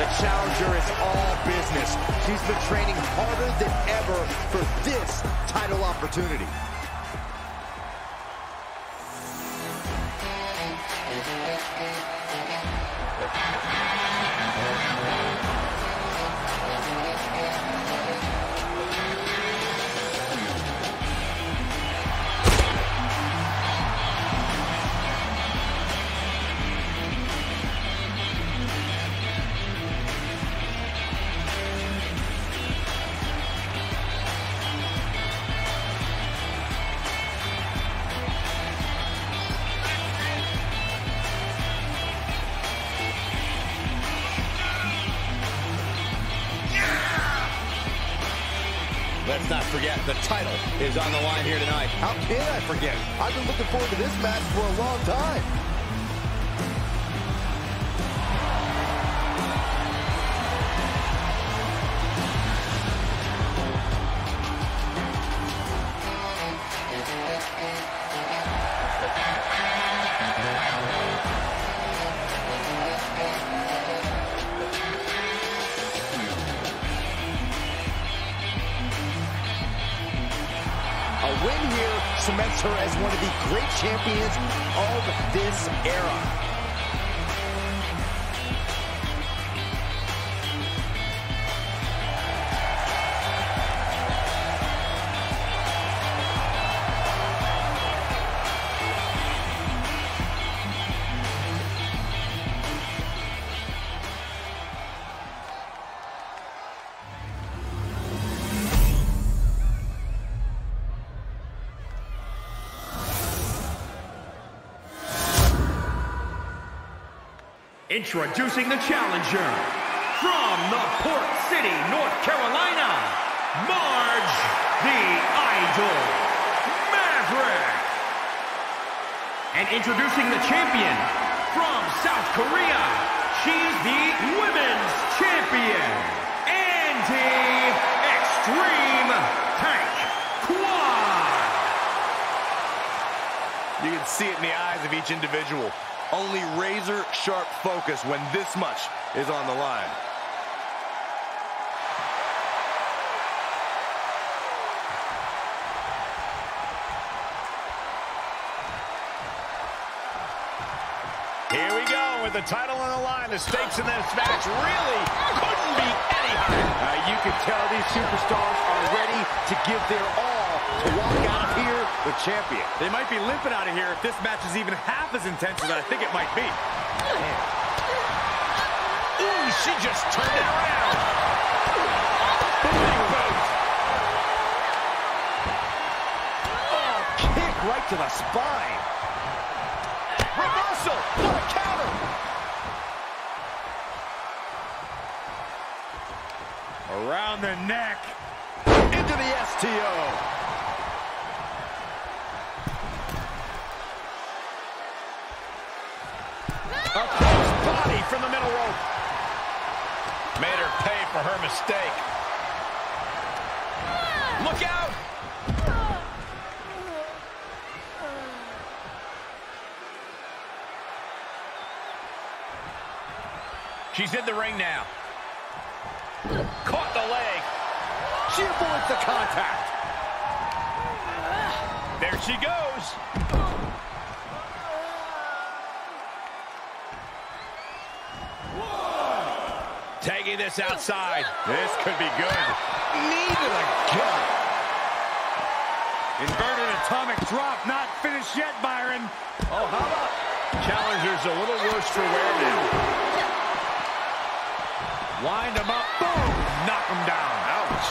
The challenger is all business. She's been training harder than ever for this title opportunity. Let's not forget, the title is on the line here tonight. How can I forget? I've been looking forward to this match for a long time. Cements her as one of the great champions of this era. Introducing the challenger, from the Port City, North Carolina, Marge the Idol Maverick. And introducing the champion from South Korea, she's the women's champion, Andy Extreme Tank Kwon. You can see it in the eyes of each individual. Only razor-sharp focus when this much is on the line. Here we go with the title on the line. The stakes in this match really couldn't be any higher. Uh, you can tell these superstars are ready to give their all to walk out of here the champion. They might be limping out of here if this match is even half as intense as I think it might be. Man. Ooh, she just turned it around. Oh, kick right to the spine. Reversal. What a counter. Around the neck. Into the S T O. A close body from the middle rope. Made her pay for her mistake. Look out! She's in the ring now. Caught the leg. She avoids the contact. There she goes. Taking this outside. This could be good. Knee to the gut. Inverted atomic drop. Not finished yet, Byron. Oh, how about? Challenger's a little worse for wear now. Wind him up. Boom. Knock him down. Ouch.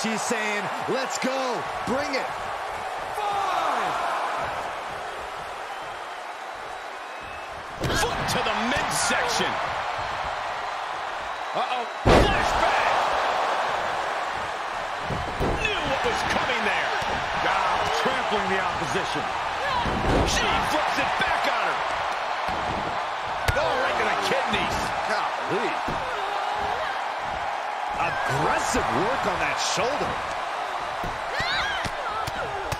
She's saying, let's go, bring it. Five. Foot to the midsection. Uh-oh, flashback. Knew what was coming there. Ah, trampling the opposition. She flips it back on her. No, right to the kidneys. Golly. Aggressive work on that shoulder.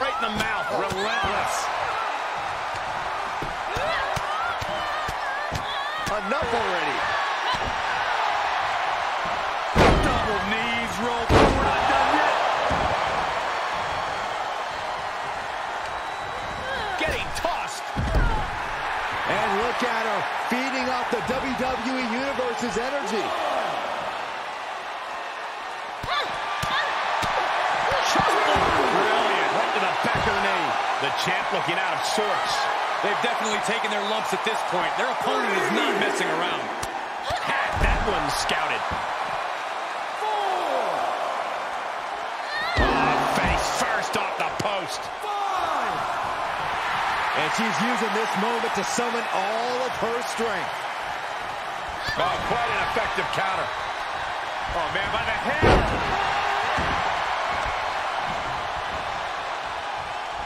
Right in the mouth. Relentless. Enough already. Double knees roll. We're not done yet. Getting tossed. And look at her feeding off the W W E Universe's energy. The champ looking out of sorts. They've definitely taken their lumps at this point. Their opponent is not messing around. Hat, that one scouted. Four. Oh, face first off the post. Five. And she's using this moment to summon all of her strength. Oh, quite an effective counter. Oh, man, by the head.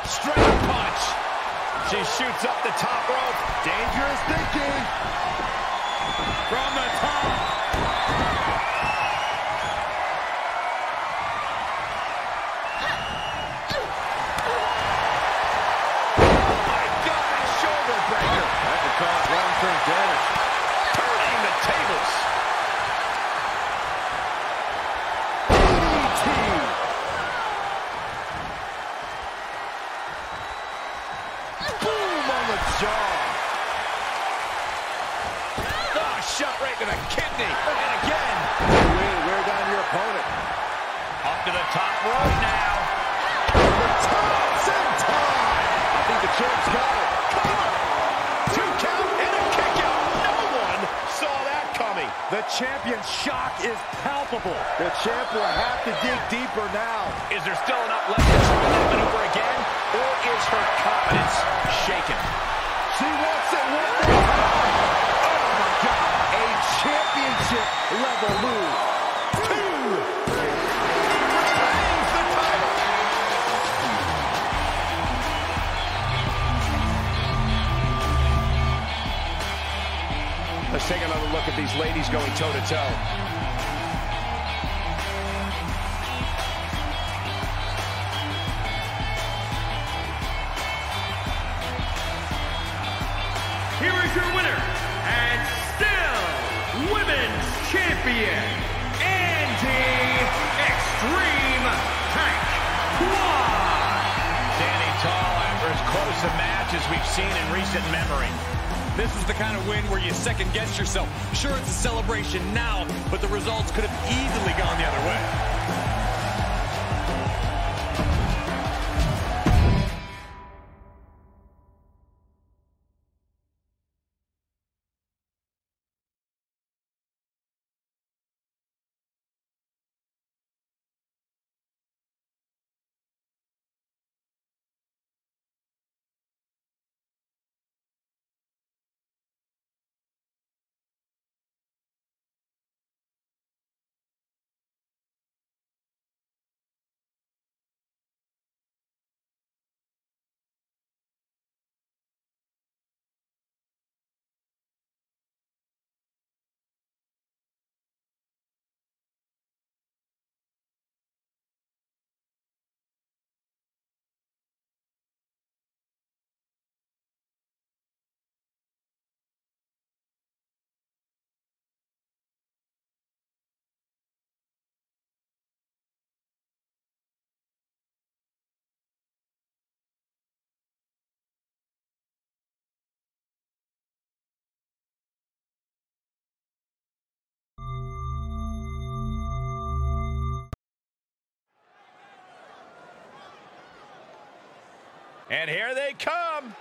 Straight punch. She shoots up the top rope. Dangerous thinking. From the top. Oh my God, shoulder breaker. That could cause long-term damage. Turning the tables. Shot right to the kidney, and again. Way to wear down your opponent. Up to the top rope now. The top's in time. I think the champ's got it. Come on. Two count and a kick out. No one saw that coming. The champion's shock is palpable. The champ will have to dig deeper now. Is there still enough left to try that maneuver again, or is her confidence shaken? Let's take another look at these ladies going toe-to-toe. Your winner and still women's champion, Andy Extreme Tank Kwon. Standing tall after as close a match as we've seen in recent memory. This is the kind of win where you second guess yourself. Sure, it's a celebration now, but the results could have easily gone the other way. And here they come.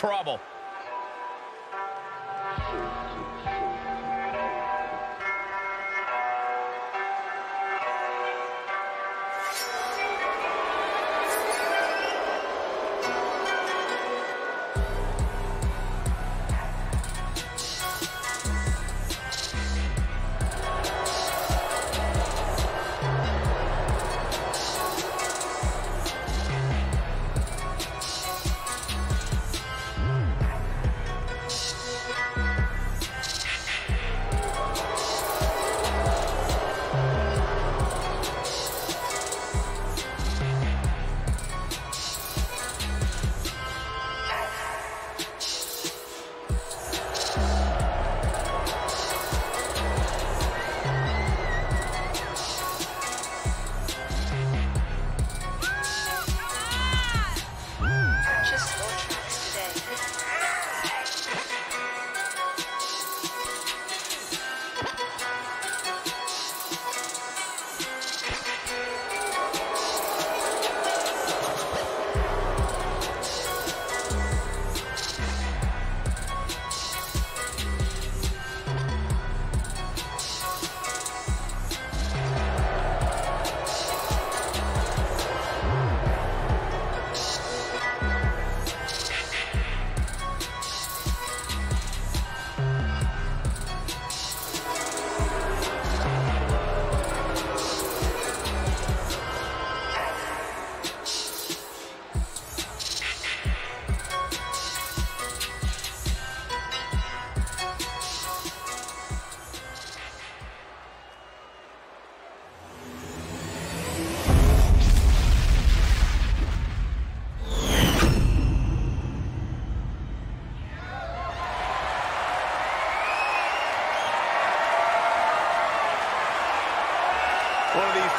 Trouble.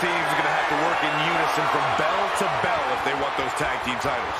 teams are going to have to work in unison from bell to bell if they want those tag team titles.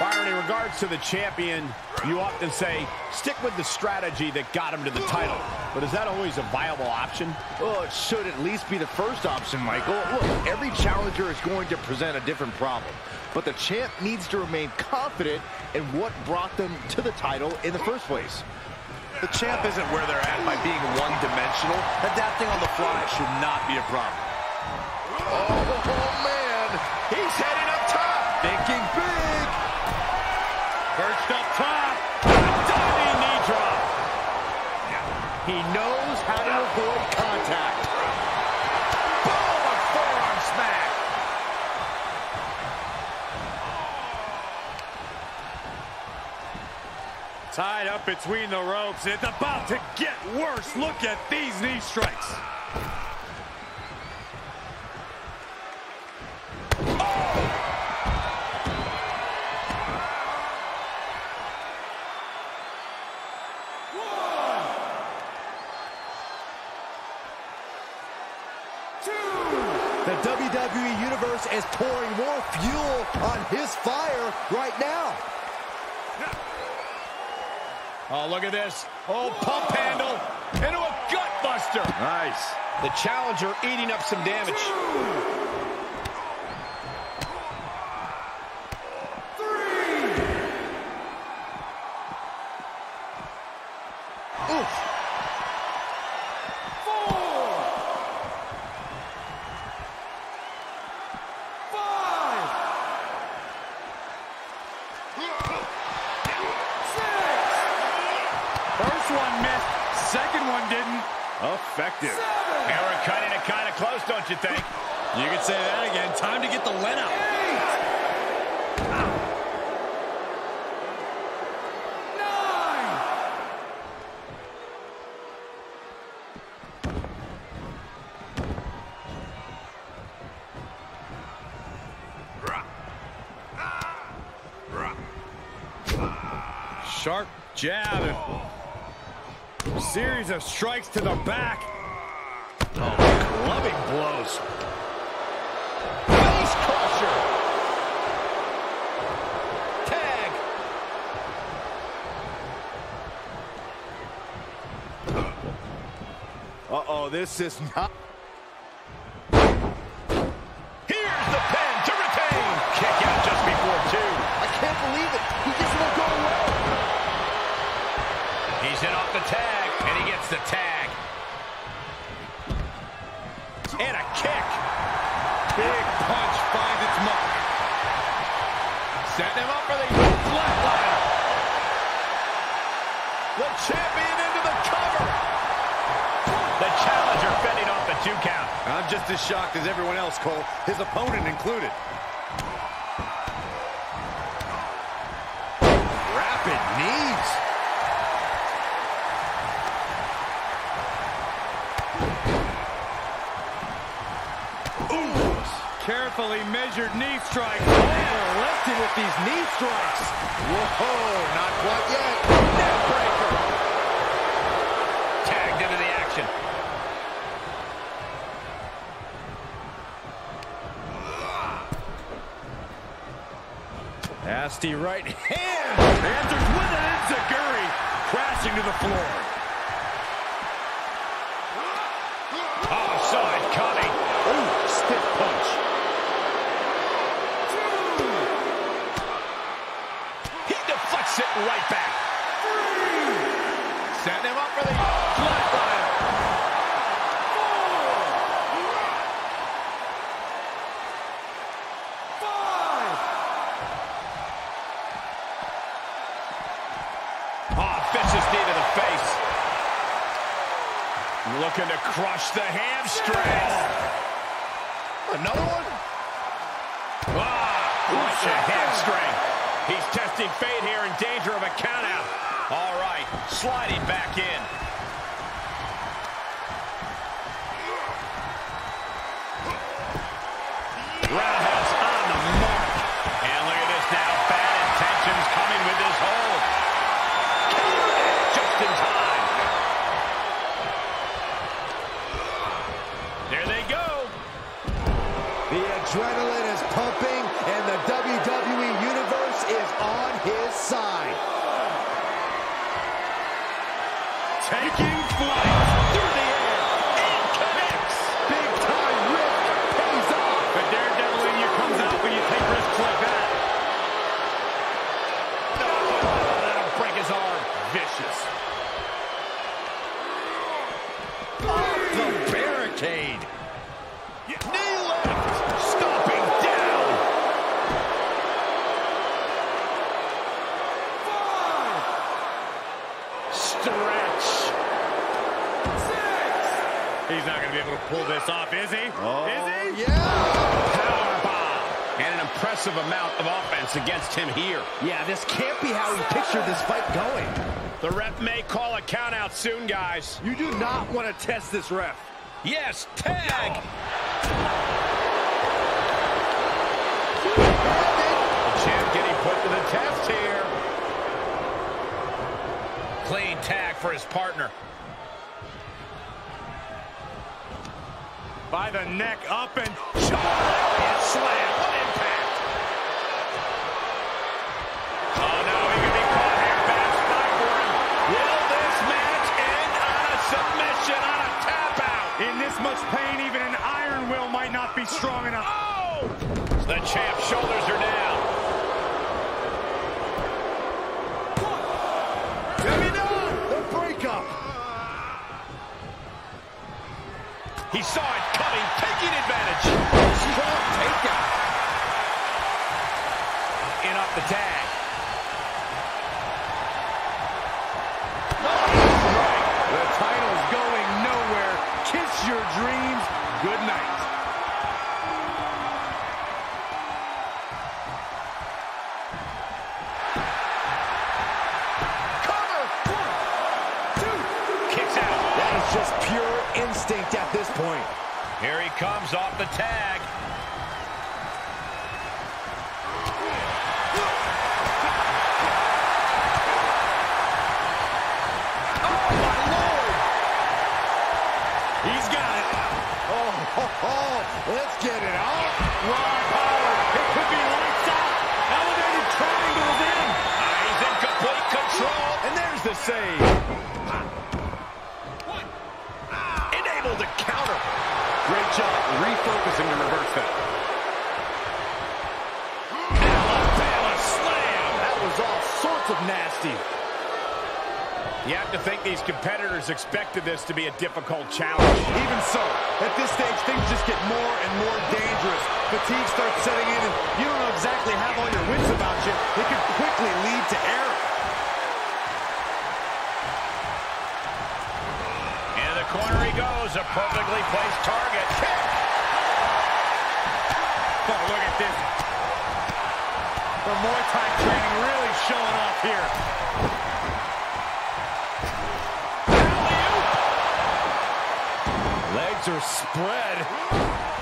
Byron, in regards to the champion, you often say, stick with the strategy that got him to the title. But is that always a viable option? Well, it should at least be the first option, Michael. Look, every challenger is going to present a different problem. But the champ needs to remain confident in what brought them to the title in the first place. The champ isn't where they're at by being one-dimensional. Adapting on the fly should not be a problem. Oh, oh man. He's heading up top. Thinking big. Perched up top. Diving knee drop. He knows how to avoid contact. Boom! A forearm smash. Tied up between the ropes. It's about to get worse. Look at these knee strikes. W W E Universe is pouring more fuel on his fire right now. Oh, look at this. Oh, pump handle into a gut buster. Nice. The challenger eating up some damage. Two. Three. Oof. Effective. Eric cutting it kind of close, don't you think? You could say that again. Time to get the let out. Eight. Nine. Sharp jab. Series of strikes to the back. Oh, clubbing blows. Face crusher. Tag. Uh-oh, this is not... Here's the pin to retain. Kick out just before two. I can't believe it. He just won't go away. He's in off the tag. And he gets the tag. And a kick. Big punch finds its mark. Setting him up for the flatliner. The champion into the cover. The challenger fending off the two count. I'm just as shocked as everyone else, Cole. His opponent included. Rapid knees. Carefully measured knee strikes. They're lifted with these knee strikes. Whoa, not quite yet. Neck breaker. Tagged into the action. Nasty right hand. Answers with an enziguri. Crashing to the floor. Offside coming. Ooh, stiff punch. Sitting right back. Three. Setting him up for the flatliner. Four. Five. Oh, vicious knee to the face. Looking to crush the hamstrings. Another one? Ah, crush a hamstring. He's testing fate here, in danger of a countout. All right, sliding back in. Roundhouse on the mark. And look at this now, bad intentions The adrenaline is pumping, and the W W E Universe is on his side. Taking flight through the air, and connects. Big time risk pays off. The daredevil in you comes out when you take risks like that. No, oh, that'll break his arm. Vicious. Off the barricade. He's not going to be able to pull this off, is he? Oh, is he? Yeah! Powerbomb! And an impressive amount of offense against him here. Yeah, this can't be how he pictured this fight going. The ref may call a countout soon, guys. You do not want to test this ref. Yes, tag! Oh. The champ getting put to the test here. Clean tag for his partner. By the neck, up and oh, slam. What impact! Oh no, he could be caught half-assed by Gordon. Will this match end on a submission, on a tap out? In this much pain, even an iron will might not be strong enough. Oh! The champ's shoulders are down. Terminado, the breakup. He saw it coming, taking advantage. Strong takedown. In off the tag. Oh, he's right. The title's going nowhere. Kiss your dreams. Good night. Just pure instinct at this point. Here he comes off the tag. Oh, my Lord! He's got it. Oh, ho, ho. Let's get it off. Raw power. It could be lights out. Elevated triangles in. Ah, he's in complete control. And there's the save. To counter. Great job refocusing to reverse that. Alabama slam. That was all sorts of nasty. You have to think these competitors expected this to be a difficult challenge. Even so, at this stage, things just get more and more dangerous. Fatigue starts setting in, and you don't know exactly how long your wits about you. It can quickly lead to error. Corner he goes, a perfectly placed target. Kick! Oh, look at this. The Muay Thai training really showing off here. Legs are spread.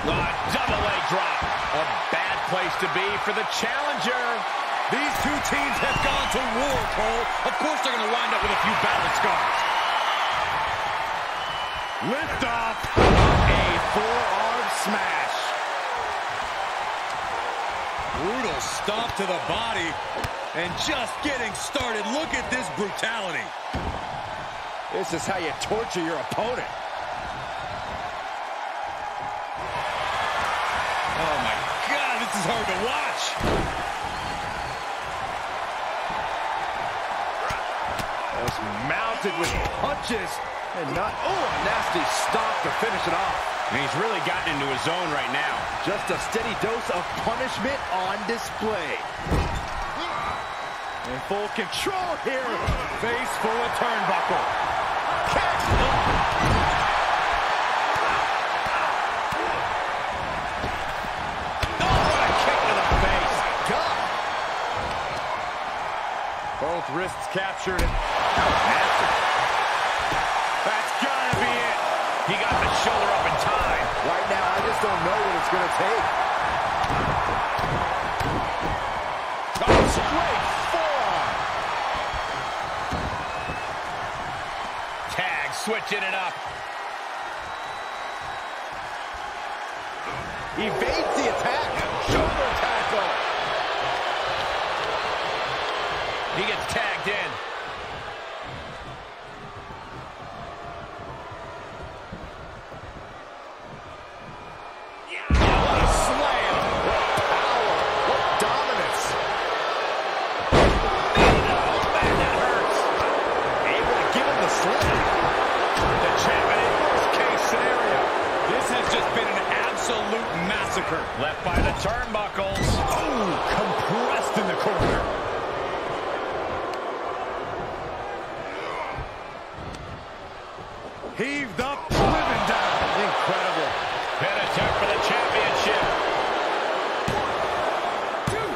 A double leg drop. A bad place to be for the challenger. These two teams have gone to war, Cole. Of course they're going to wind up with a few battle scars. Lift off, a forearm smash. Brutal stomp to the body, and just getting started. Look at this brutality. This is how you torture your opponent. Oh my God, this is hard to watch. Just mounted with punches. And not, oh, a nasty stop to finish it off. And he's really gotten into his zone right now. Just a steady dose of punishment on display. And full control here. Face full of turnbuckle. Kick! Oh, what a kick to the face. God. Both wrists captured. That was nasty. He got the shoulder up in time. Right now, I just don't know what it's going to take. Oh, straight forearm. Tag, switching it up. evades the attack. Shoulder tackle. He gets tagged in. Left by the turnbuckles. Oh, compressed in the corner. Heaved up, driven down. Incredible. Pin attempt for the championship. Two.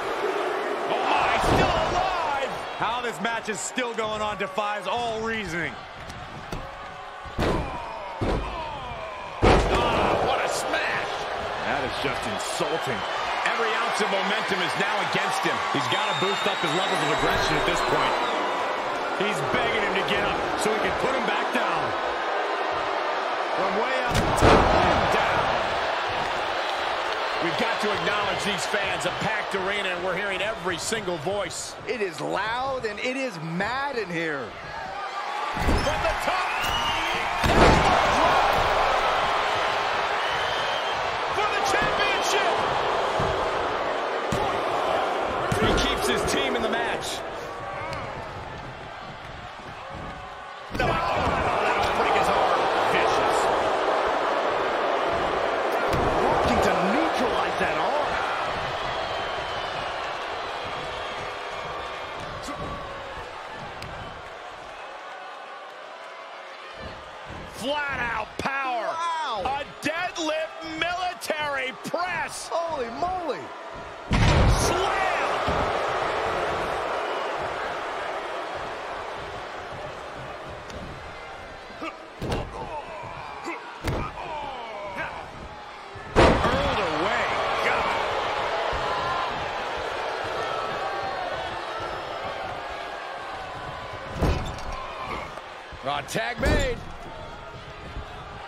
Oh, my, still alive. How this match is still going on defies all reasoning. That is just insulting. Every ounce of momentum is now against him. He's got to boost up his levels of aggression at this point. He's begging him to get up so he can put him back down. From way up, and down. We've got to acknowledge these fans, a packed arena, and we're hearing every single voice. It is loud and it is mad in here. From the top. His team in the match. No, oh, that was pretty bizarre. Vicious. Working to neutralize that arm. Flat out power. Wow. A deadlift military press. Holy moly. Slam. Oh, tag made.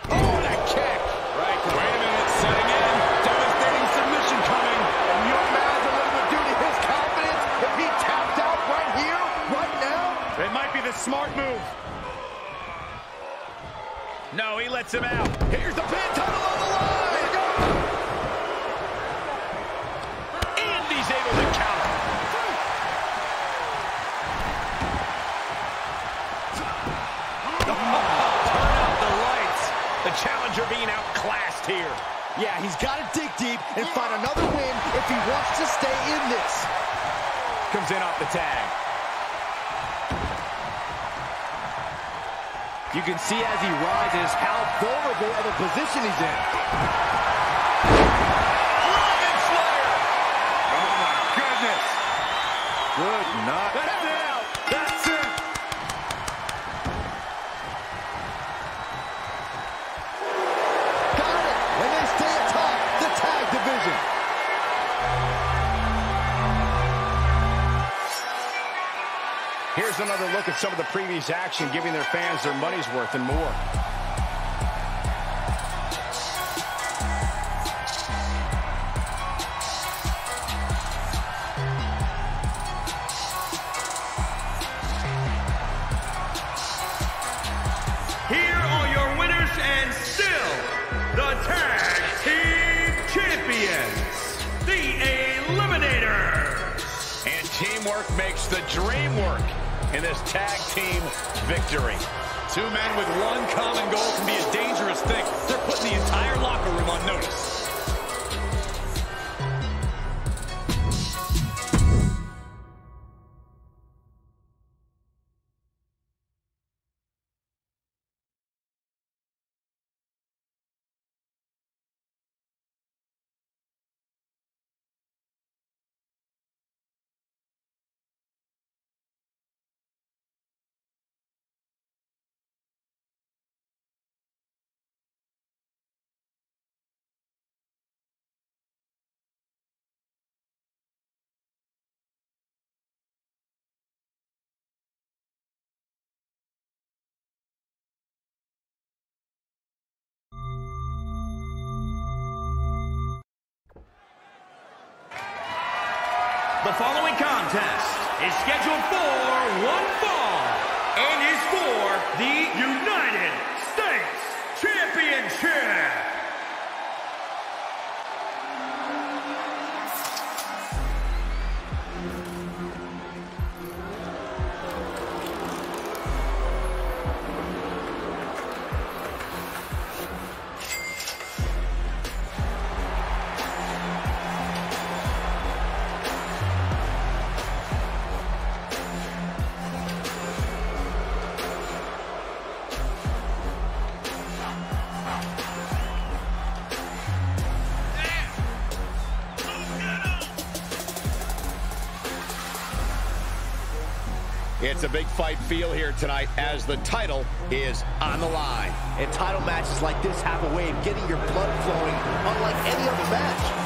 Oh, and a kick. Right. Wait a minute. Setting in. Devastating submission coming. And your man's a little bit due to his confidence. If he tapped out right here, right now. It might be the smart move. No, he lets him out. Here's the pin. Tunnel on the line. There you go. And he's able to count. Challenger being outclassed here. Yeah, he's got to dig deep and find another win if he wants to stay in this. Comes in off the tag. You can see as he rises how vulnerable of a position he's in. Robin Slayer! Oh, my goodness. Good night. That's it. That's it. Here's another look at some of the previous action, giving their fans their money's worth and more. Here are your winners and still the Tag Team Champions, the Eliminators. And teamwork makes the dream work. In this tag team victory. Two men with one common goal can be a dangerous thing. They're putting the entire locker room on notice. The following contest is scheduled for one fall and is for the United States Championship. It's a big fight feel here tonight as the title is on the line. And title matches like this have a way of getting your blood flowing unlike any other match.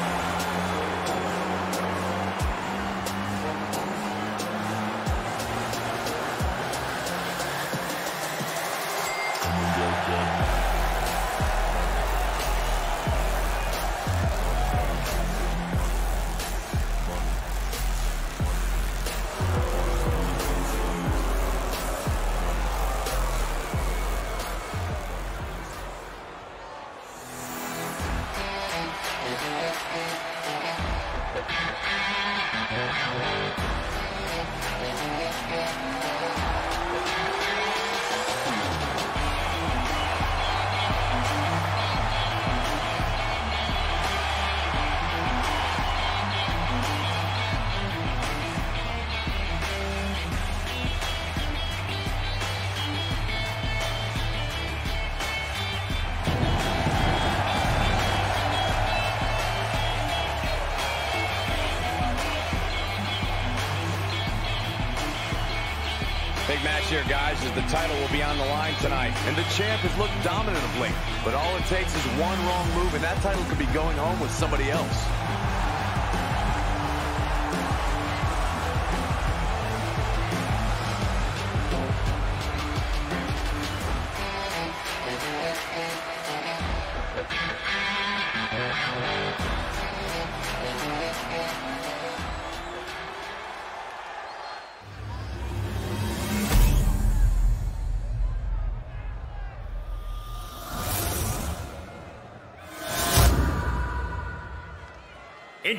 Big match here, guys, as the title will be on the line tonight. And the champ has looked dominant of late, but all it takes is one wrong move, and that title could be going home with somebody else.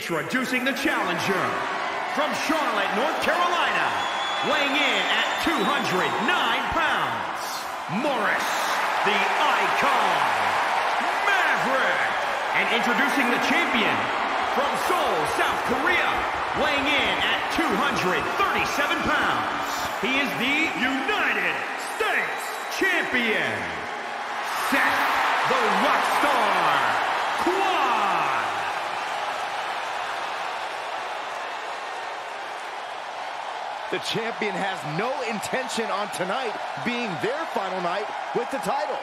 Introducing the challenger, from Charlotte, North Carolina, weighing in at two hundred nine pounds, Morris the Icon Maverick. And introducing the champion, from Seoul, South Korea, weighing in at two hundred thirty-seven pounds, he is the United States Champion, Seth the Rockstar Kwon. The champion has no intention on tonight being their final night with the title.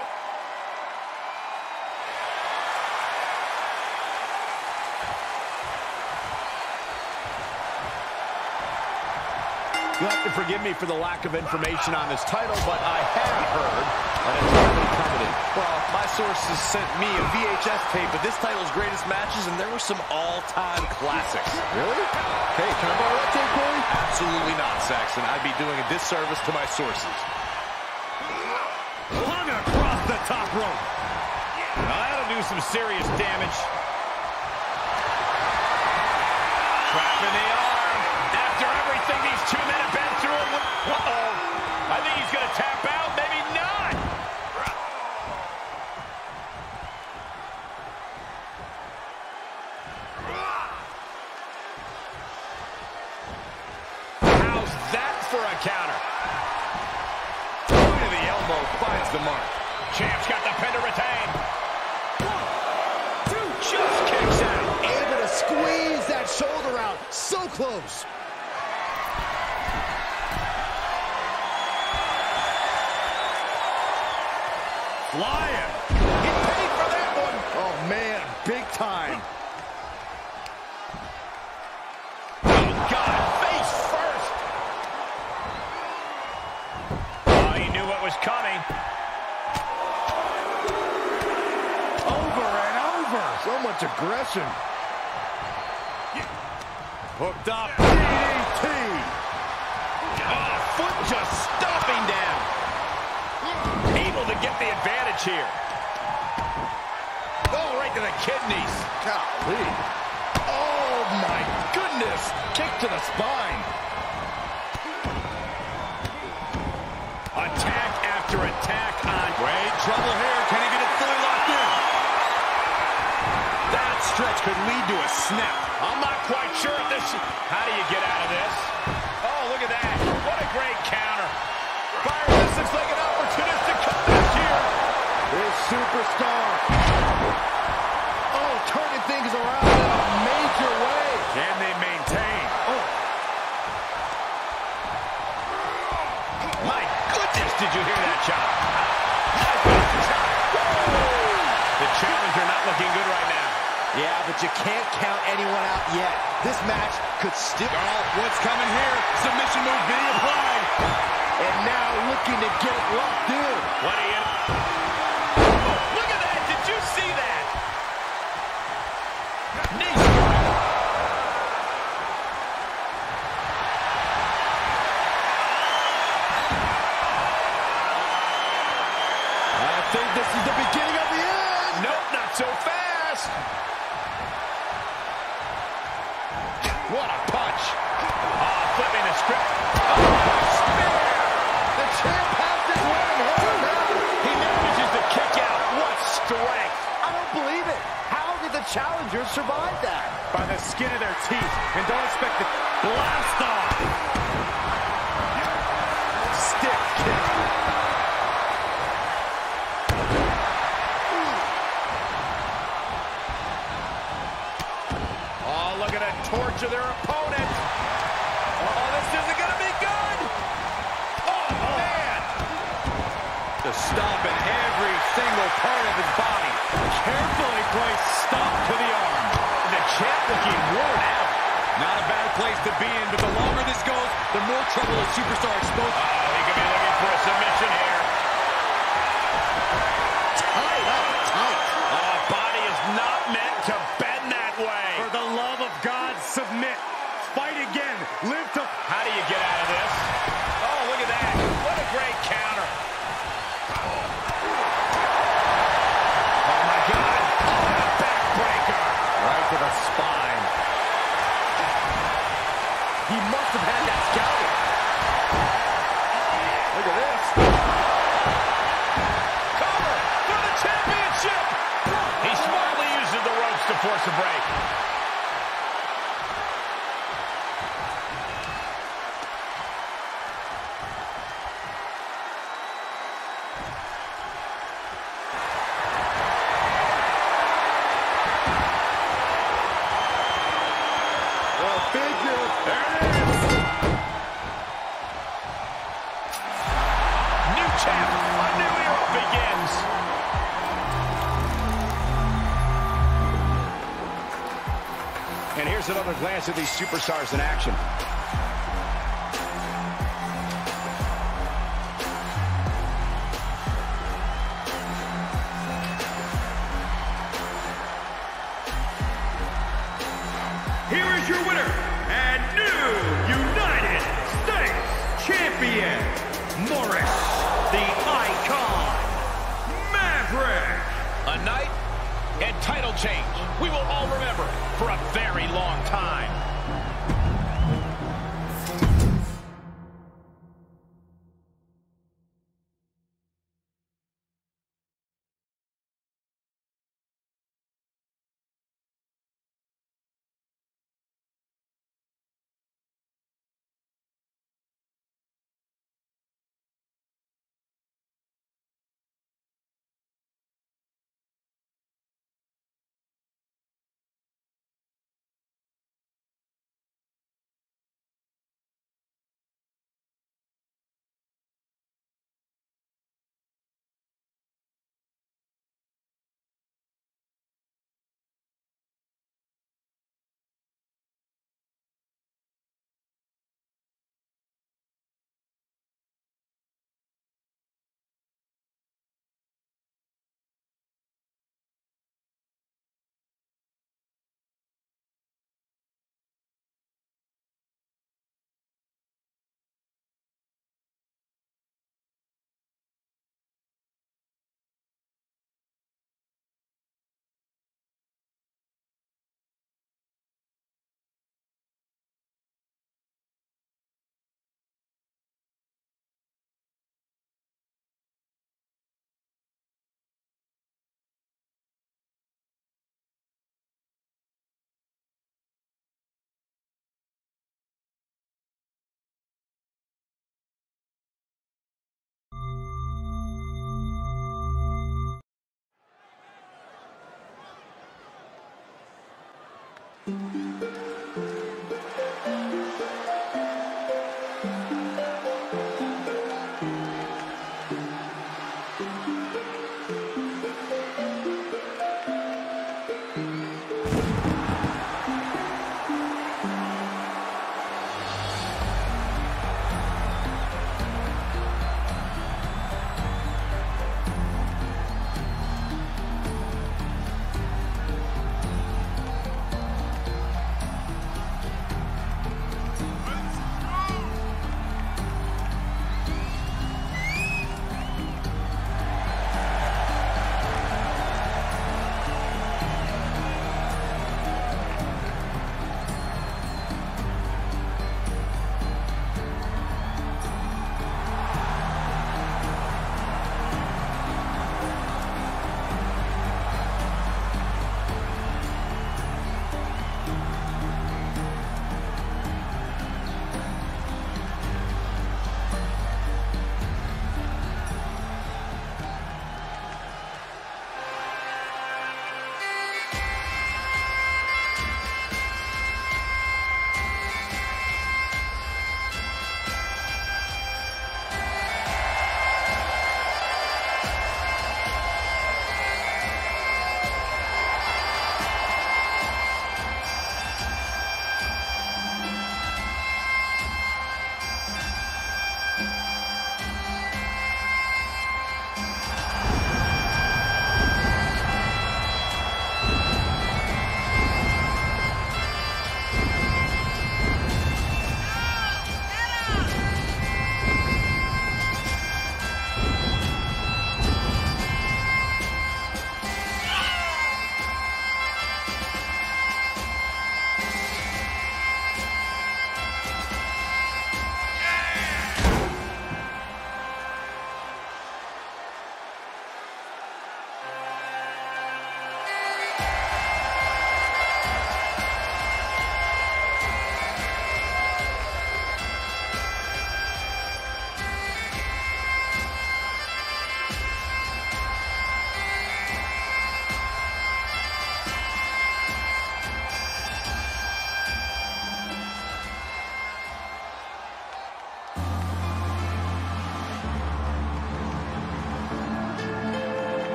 You'll have to forgive me for the lack of information on this title, but I have heard that it's highly coveted. Well, my sources sent me a V H S tape of this title's greatest matches, and there were some all-time classics. Really? Hey, can I borrow that tape, Corey? Absolutely not, Saxon. I'd be doing a disservice to my sources. Flung across the top rope. Now, that'll do some serious damage. Trapping the arm. After everything these two men have been through, uh-oh. I think he's going to tap out. Maybe not. How's that for a counter? Point of the elbow finds the mark. Champ's got the pin to retain. One, two, just kicks out. Able to squeeze that shoulder out. So close. Flying. He paid for that one. Oh, man, big time. Oh, God, face first. Oh, he knew what was coming. Over and over. So much aggression. Yeah. Hooked up. D D T. Oh, foot just stomping down. Able to get the advantage here. Oh, right to the kidneys. Golly. Oh, my goodness. Kick to the spine. Attack after attack on. Great trouble here. Can he get it fully locked in? That stretch could lead to a snap. I'm not quite sure if this. How do you get out of this? Oh, look at that. What a great counter. Byron, this looks like an opportunistic comeback here. This superstar. Oh, turning things around in a major way. Can they maintain? Oh. My goodness, did you hear that shot? The challenger not looking good right now. Yeah, but you can't count anyone out yet. This match could still... Oh, what's coming here? Submission move being applied. And now looking to get locked in. What are you... Oh, look at that! Did you see that? Knee strike. I think this is the beginning of the end. Nope, not so fast. What a punch. Oh, flipping the script. Oh, spear. The champ has to win here. He manages to kick out. What strength. I don't believe it. How did the challengers survive that? By the skin of their teeth. And don't expect the blast off. Stick kick. Torture their opponent. Oh, this isn't going to be good. Oh, man. The stomp in every single part of his body. Carefully placed stomp to the arm. And the champ looking worn out. Not a bad place to be in, but the longer this goes, the more trouble the superstar exposed. Oh, he could be looking for a submission here. Tight up, tight. Oh, body is not meant to bend that way. For the love of God. Submit. Fight again. Live to... How do you get out of this? Oh, look at that. What a great counter. Oh, my God. Oh, the backbreaker. Right to the spine. He must have had that scouting. Look at this. Cover for the championship. He smartly uses the ropes to force a break. Another glance at these superstars in action. Here is your winner and new United States Champion, Morris the Icon Maverick. A night and title change we will all remember for a very long time.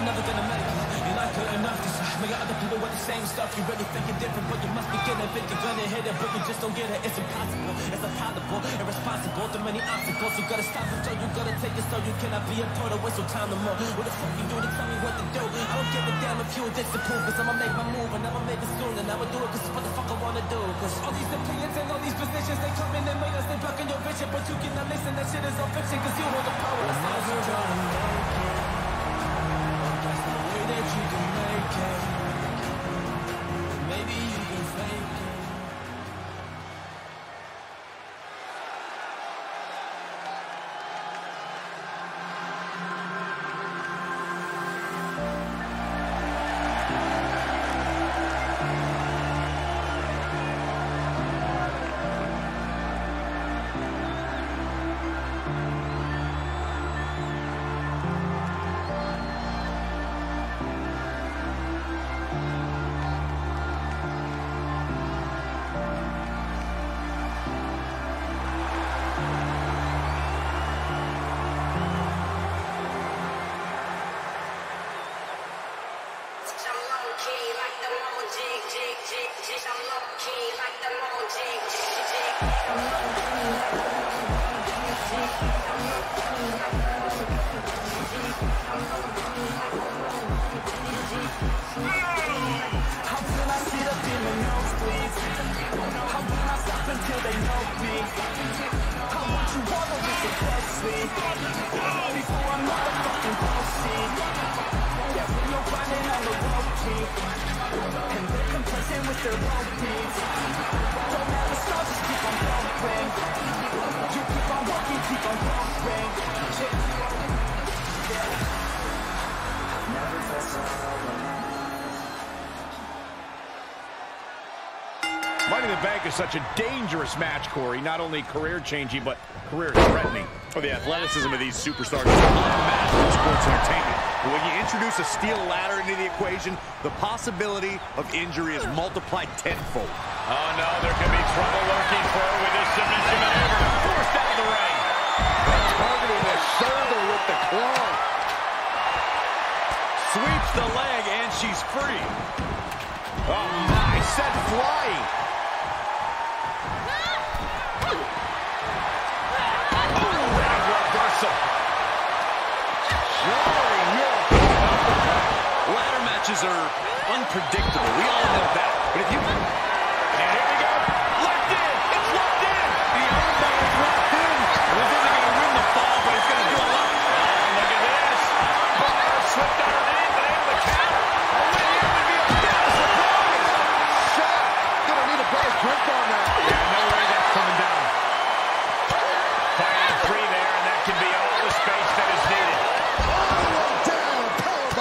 I'm never gonna make it. You're not good enough to stop me. Other people with the same stuff. You really think you're different, but you must begin to think you're gonna hit it, but you just don't get it. It's impossible, it's impossible, irresponsible. Too many obstacles. You gotta stop it, so you gotta take it, so you cannot be a part of it. So time to move. What the fuck you do to tell me what to do? I don't give a damn if you disapprove, cause I'ma make my move and I'ma make it soon, and I'ma do it cause it's what the fuck I wanna do. Cause all these opinions and all these positions, they come in and make us, they blocking your vision, but you cannot listen. That shit is all fiction, cause you hold the power. That's how you try. Such a dangerous match, Corey. Not only career-changing, but career-threatening. Oh, the athleticism of these superstars is unmatched in sports entertainment. But when you introduce a steel ladder into the equation, the possibility of injury is multiplied tenfold. Oh, no, there could be trouble lurking for her with this submission maneuver. Forced out of the ring. Targeting the shoulder with the claw. Sweeps the leg, and she's free. Oh, nice. Set flying. Ladder matches are unpredictable. We all know that. But if you... And here we go. Locked in. It's locked in. The armbar is locked in. This isn't going to win the fall, but it's going to do a lot. Oh, look at this. Butler slipped on her name, but able to count. Only here would be a big surprise. Shot. Going to need a better grip on that. Yeah, no way that's coming down. Firing three there, and that can be all the space that is needed. Back.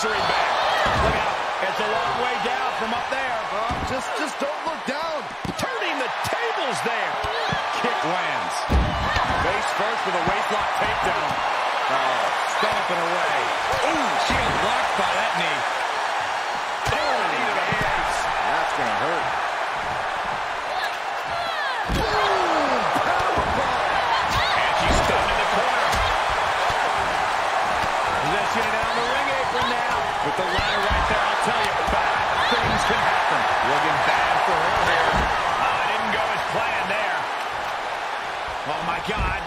Look out. It's a long way down from up there. Uh, just, just don't look down. Turning the tables there. Kick lands. Face first with a waistlock takedown. Uh, stomping away. Ooh, she got blocked by that knee. Oh, knee to the hands. That's going to hurt. And she's stunned in the corner. Positioning down the ring apron now. With the ladder right there, I'll tell you, bad things can happen. Looking bad for her here. Oh, didn't go as planned there. Oh, my God.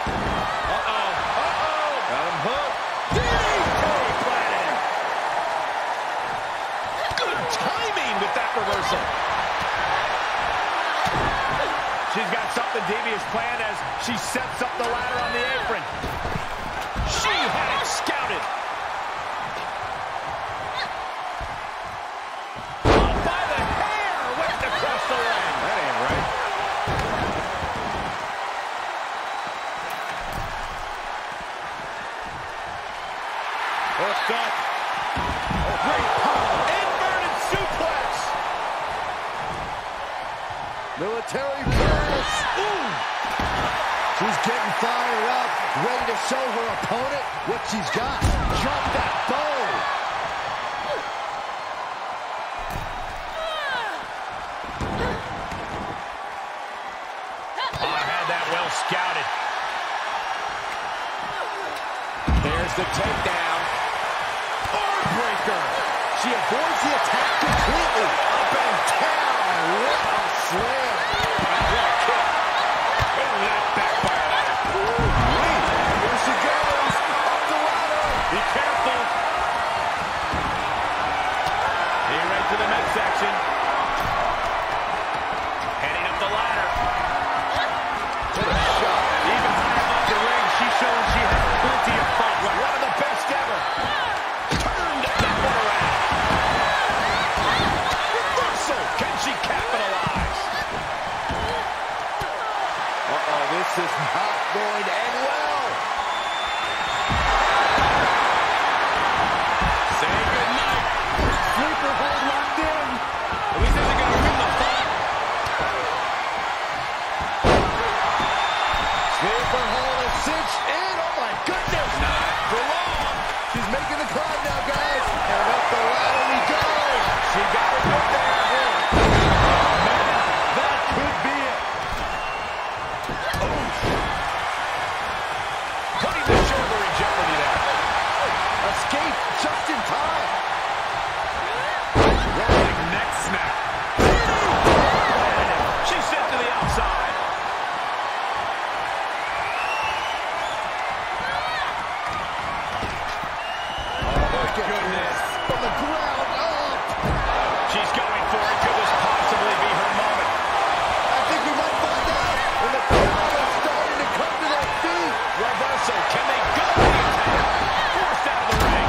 Uh-oh. Uh-oh. Got him hooked. D D T planted. Good timing with that reversal. She's got something devious planned as she sets up the ladder on the apron. She had it scouted. Up. A great power. Inverted suplex. Military press. Ooh. She's getting fired up, ready to show her opponent what she's got. Drop that bow. Oh, I had that well scouted. There's There's the takedown. Heartbreaker. She avoids the attack completely. Up and down. What a slam. And what a kick. And knocked back by her. Here she goes. Up the ladder. Be careful. Here right to the midsection. Heading up the ladder. To the shot. Even higher above the ring, she's showing she has plenty of fun. One of the best ever. Turned that one around. Reversal. Can she capitalize? Uh-oh, this is not going to end well. Say goodnight. Sleeper hold locked in. At least isn't going to win the fight. Sleeper hold is cinched in. Oh my goodness. Not for long. She's making the climb now, guys. And up the ladder we go. She got it right there. Oh, man, that could be it. Oh. Putting the shoulder in jeopardy there. Escape just in time. Snap. She's sent to the outside. Oh, my goodness. From the ground up. She's going for it. Could this possibly be her moment? I think we might find out when the crowd is starting to come to their feet. Reversal. Can they go to the attack? Forced out of the ring.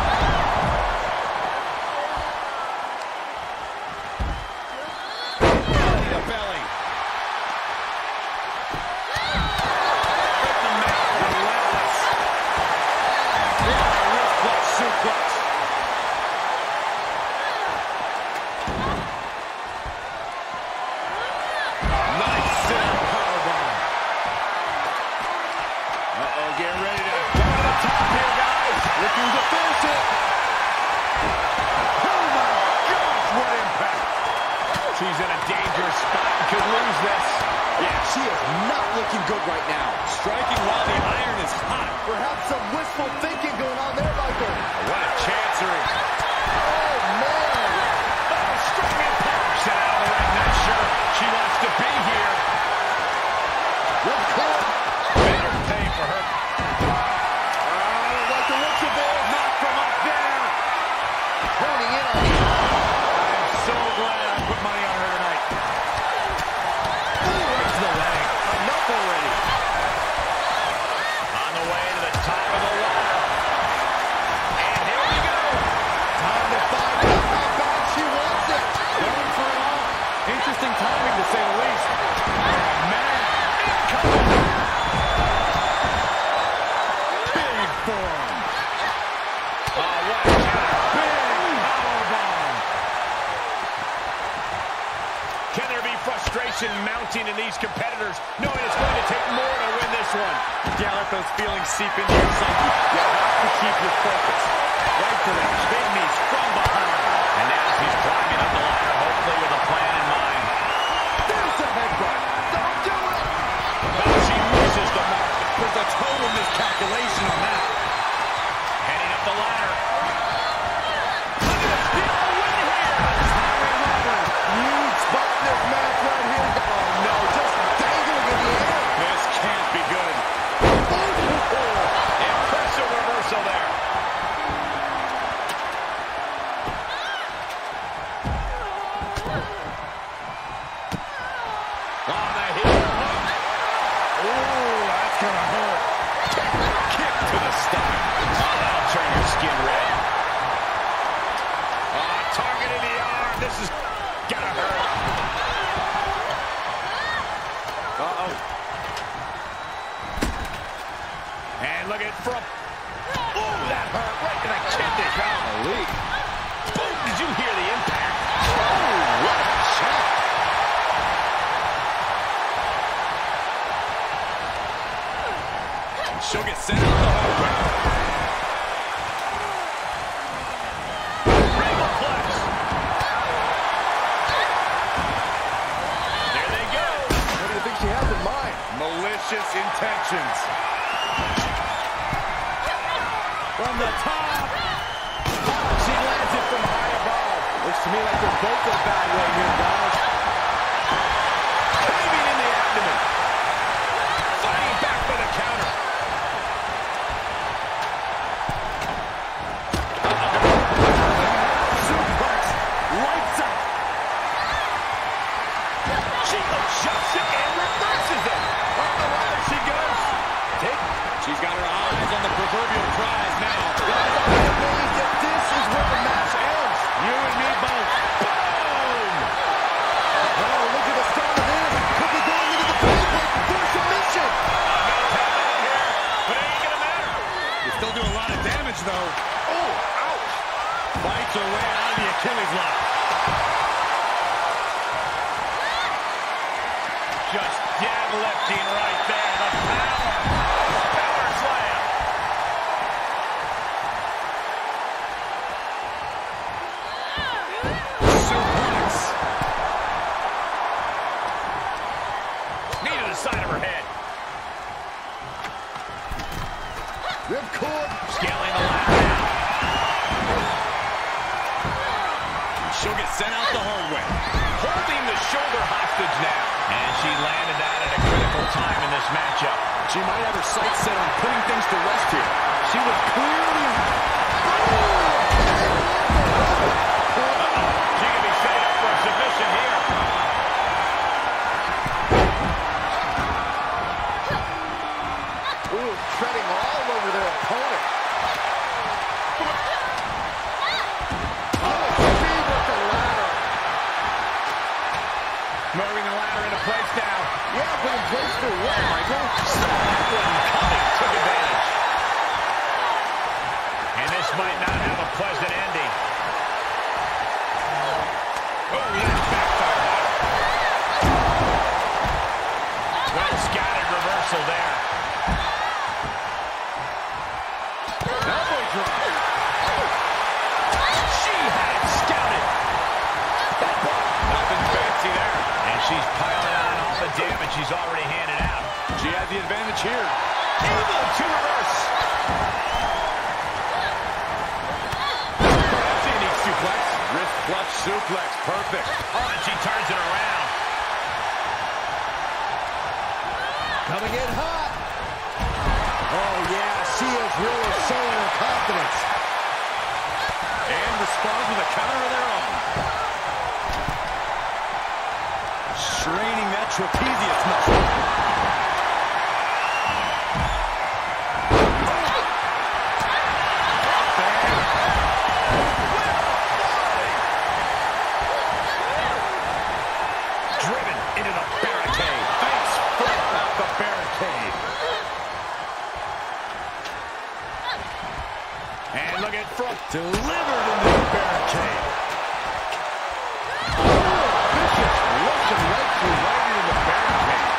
Mounting in these competitors, knowing it's going to take more to win this one. Yeah, let those feelings seep into your psyche. You have to keep your focus. Right to the big knees from behind. And now she's climbing up the ladder, hopefully with a plan in mind. There's a headbutt. Don't do it. But she misses the mark. There's a total miscalculation on that. Heading up the ladder. Look at the win here. Tyree Robert. Huge spot in this match right here. She'll get sent out the whole way. Rainbow flex. There they go. What do you think she has in mind? Malicious intentions. from the top. She lands it from high above. Looks to me like they're both in a bad way here, guys. Diving in the abdomen. Fighting back for the counter. Suplex lights up. She adjusts it and reverses it. Up the ladder she goes. Take. She's got her eyes on the proverbial prize now. Guys, I believe that this is where the match ends. You and me both. Boom! Oh, look at the start of this. Could be going into the playbook for submission. I'm going to tap out here, but it ain't going to matter. You still do a lot of damage, though. Oh, ouch. Bites her way out of the Achilles lock. Just jab lefting right there. The power. Sent out the hard way. Holding the shoulder hostage now. And she landed that at a critical time in this matchup. She might have her sights set on putting things to rest here. She was clearly... Uh-oh. She can be set up for a submission here. Ooh, treading all over their opponent. Moving the ladder into place now. Yeah, but in place for what, Michael? Saw that one coming, took advantage. And this might not have a pleasant ending. Oh, yeah, backfire. Well scattered reversal there. Elbow drop. She had it scouted. Nothing fancy there. She's piling on all the damage she's already handed out. She had the advantage here. Able to reverse. That's a neat suplex. Wrist clutch suplex. Perfect. Oh, and she turns it around. Coming in hot. Oh, yeah. She is really showing her confidence. And responds with a counter of their own. Draining that trapezius muscle. Driven into the barricade. Face flip off the barricade. And look at Front. Delivered into the barricade. Right in the barricade.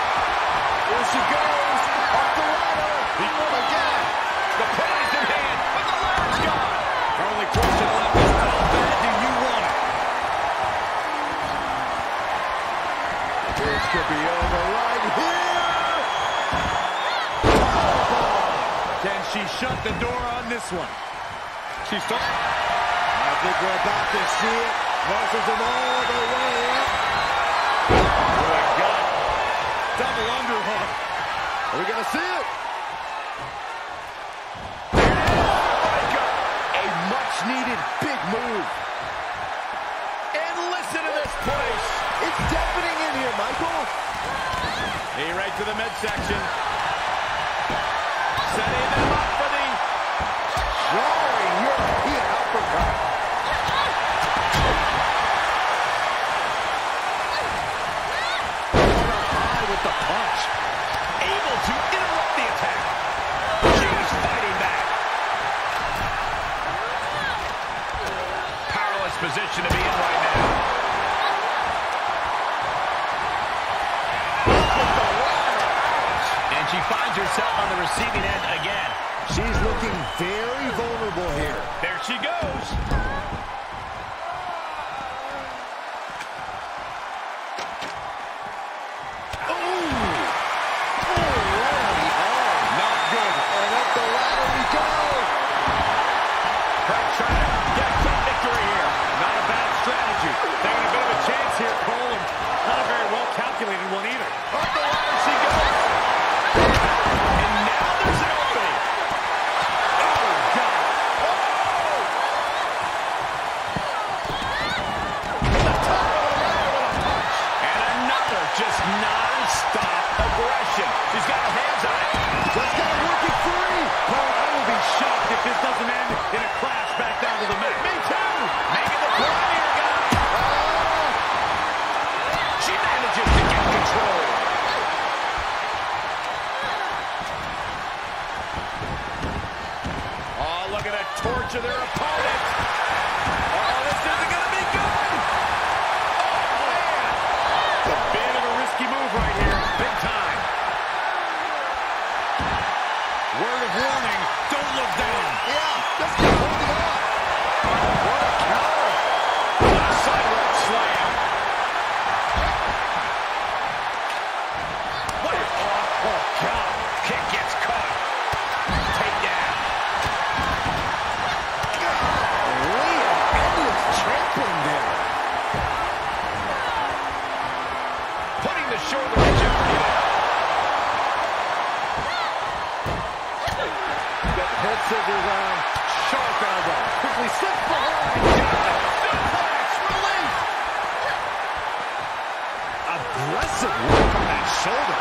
There she goes. Off the ladder. Oh, again. The pin is in hand, but the ladder's gone. Her only question left is how bad do you want it? This could be over right here. Oh. Can she shut the door on this one? She's done. I think we're about to see it. Versus them all the way up. Double underhook. Are we gonna see it? There it is. Oh my God. A much needed big move. And listen to this place. It's deafening in here, Michael. Knee right to the midsection. Setting them up for the drawing European uppercut. The punch. Able to interrupt the attack. She's fighting back. Powerless position to be in right now. And she finds herself on the receiving end again. She's looking very vulnerable here. There she goes. Go! hope this doesn't end in a crash back down to the mat. Me too! Maybe the flyer got it. Oh. She manages to get control. Oh, look at that torch of their opponent. Oh, this isn't going to be good. Oh, man. It's a bit of a risky move right here. Big time. Word of warning, don't look down. Yeah, just keep holding on. What a counter. What a sidewalk slam. What an awful count. Kick gets caught. Take down. Golly, Andy is trampling there. Putting the shoulder in jeopardy. Head scissors on, sharp elbow, quickly slips behind, down, suplex, release! Aggressive work on that shoulder.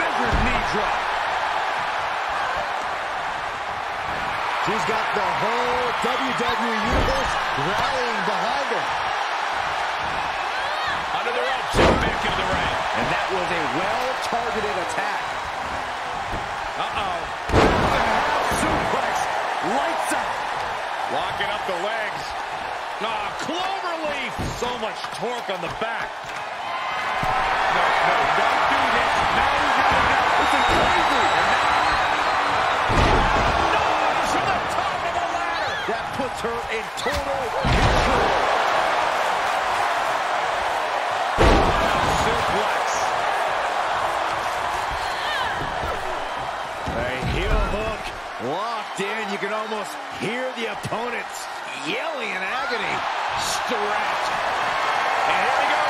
Measured knee drop. She's got the whole W W E Universe rallying behind her. Under the ropes and back into the ring. And that was a well-targeted attack. Uh-oh. Suplex, lights up. Locking up the legs. Oh, cloverleaf. So much torque on the back. No, no, don't do this. No, no, no. This is crazy. And now, no, it's from the top of the ladder. That puts her in total control. Suplex. A heel hook. Locked in, you can almost hear the opponents yelling in agony. Strapped. And here we go.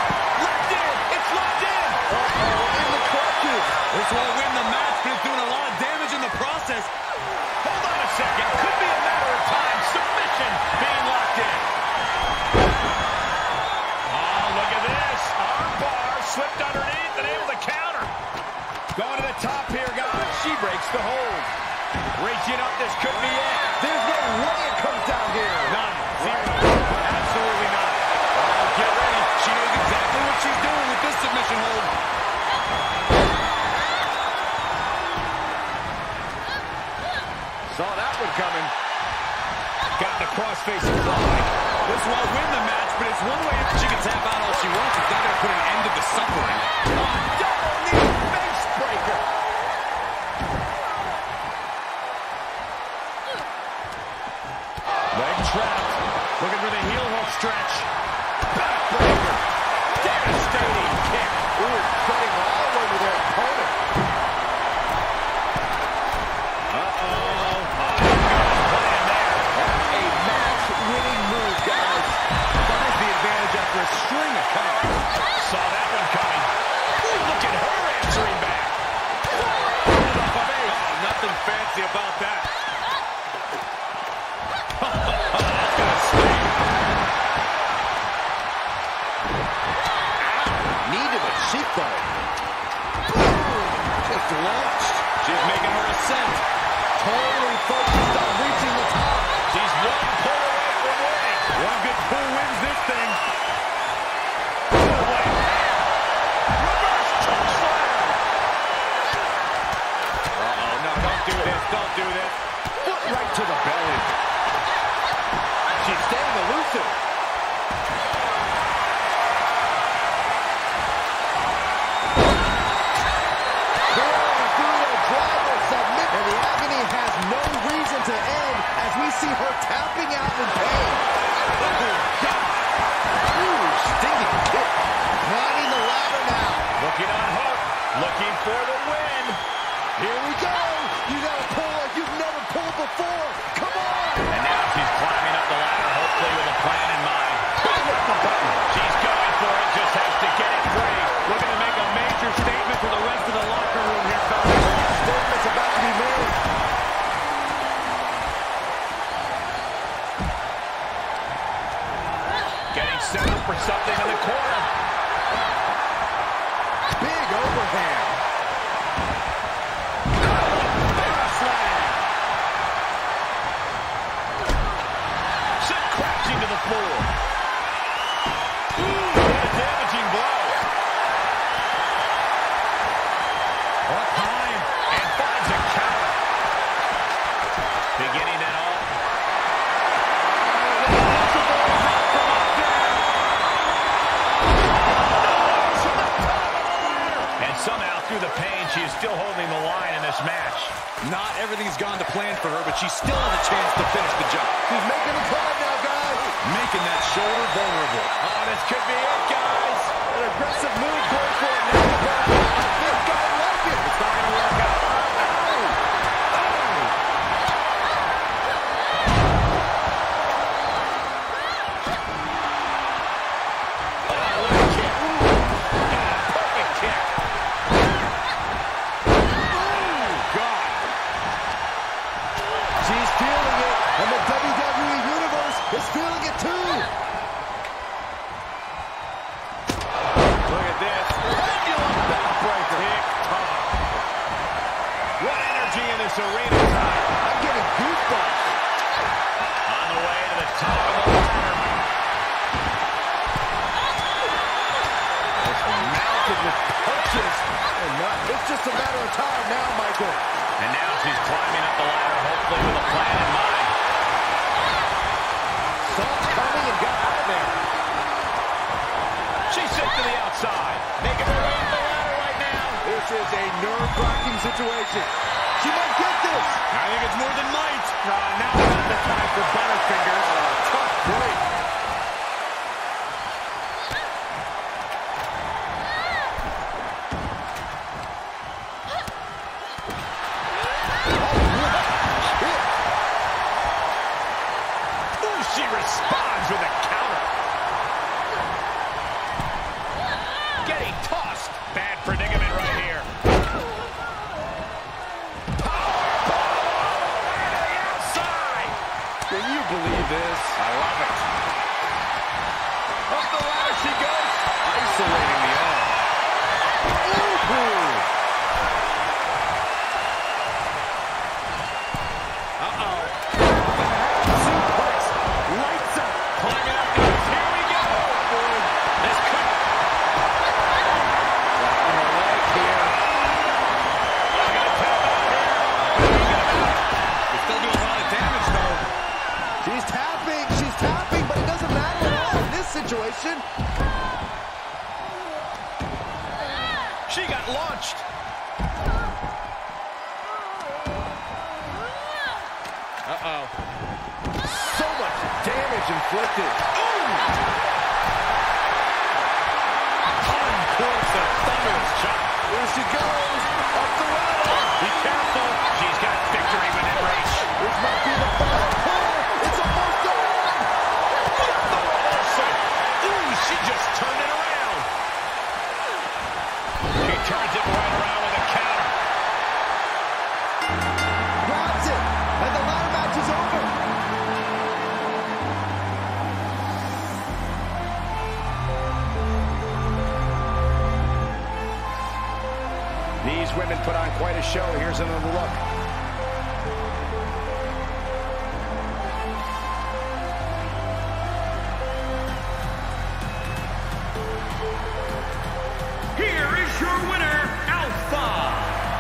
Locked in. It's locked in. Uh-oh, in the crutches. This will win the match, but it's doing a lot of damage in the process. Hold on a second. Could be a matter of time. Submission being locked in. Oh, look at this. Arm bar slipped underneath and able to counter. Going to the top here, guys. She breaks the hold. Reaching up, this could be it. There's no way it comes down here. None. Zero. Right. Absolutely not. Oh, get ready. She knows exactly what she's doing with this submission hold. Saw that one coming. Got the crossface applied. This won't win the match, but it's one way that she can tap out all she wants. It's not going to put an end to the suffering. Oh, double knee face breaker. Leg trapped, looking for the heel hook stretch. Backbreaker, devastating kick. Ooh, cutting all over their opponent. Uh-oh, oh, good plan there. That's a match-winning move, guys. Finds the advantage after a string of counts. Saw that one coming. Ooh, look at her answering back. Oh, nothing fancy about that. Sheepdog. Boom! Just launched. She's making her ascent. Totally focused on reaching the top. She's one pull away from winning. One good pull wins this thing. Away. Reverse touchdown. Uh-oh, no, don't do this. Don't do this. Foot right to the belly. She's staying elusive. To end as we see her tapping out in pain. Oh, God! Ooh, stinging kick. Climbing the ladder now. Looking on hook. Looking for the win. Here we go. You got to pull like you've never pulled before. Come on! And now she's climbing up the ladder, hopefully with a plan in mind. Bang up the button. She's going for it. Just has to get it free. Looking to make a major statement for the rest of the locker room here, fellas. Statement's about to be made. Set up for something in the corner. Big overhand. Oh, there's a slam. the floor. Ooh, what a damaging blow. Up high and finds a count. Beginning it all. And somehow through the pain, she is still holding the line in this match. Not everything's gone to plan for her, but she still has a chance to finish the job. She's making the climb now, guys. Making that shoulder vulnerable. Oh, this could be it, guys. An aggressive move going for it now. I think I like it. It's not going to work out. Show. Here's another look. Here is your winner, Alpha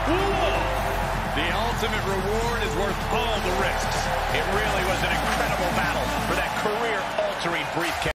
Wolf. The ultimate reward is worth all the risks. It really was an incredible battle for that career-altering briefcase.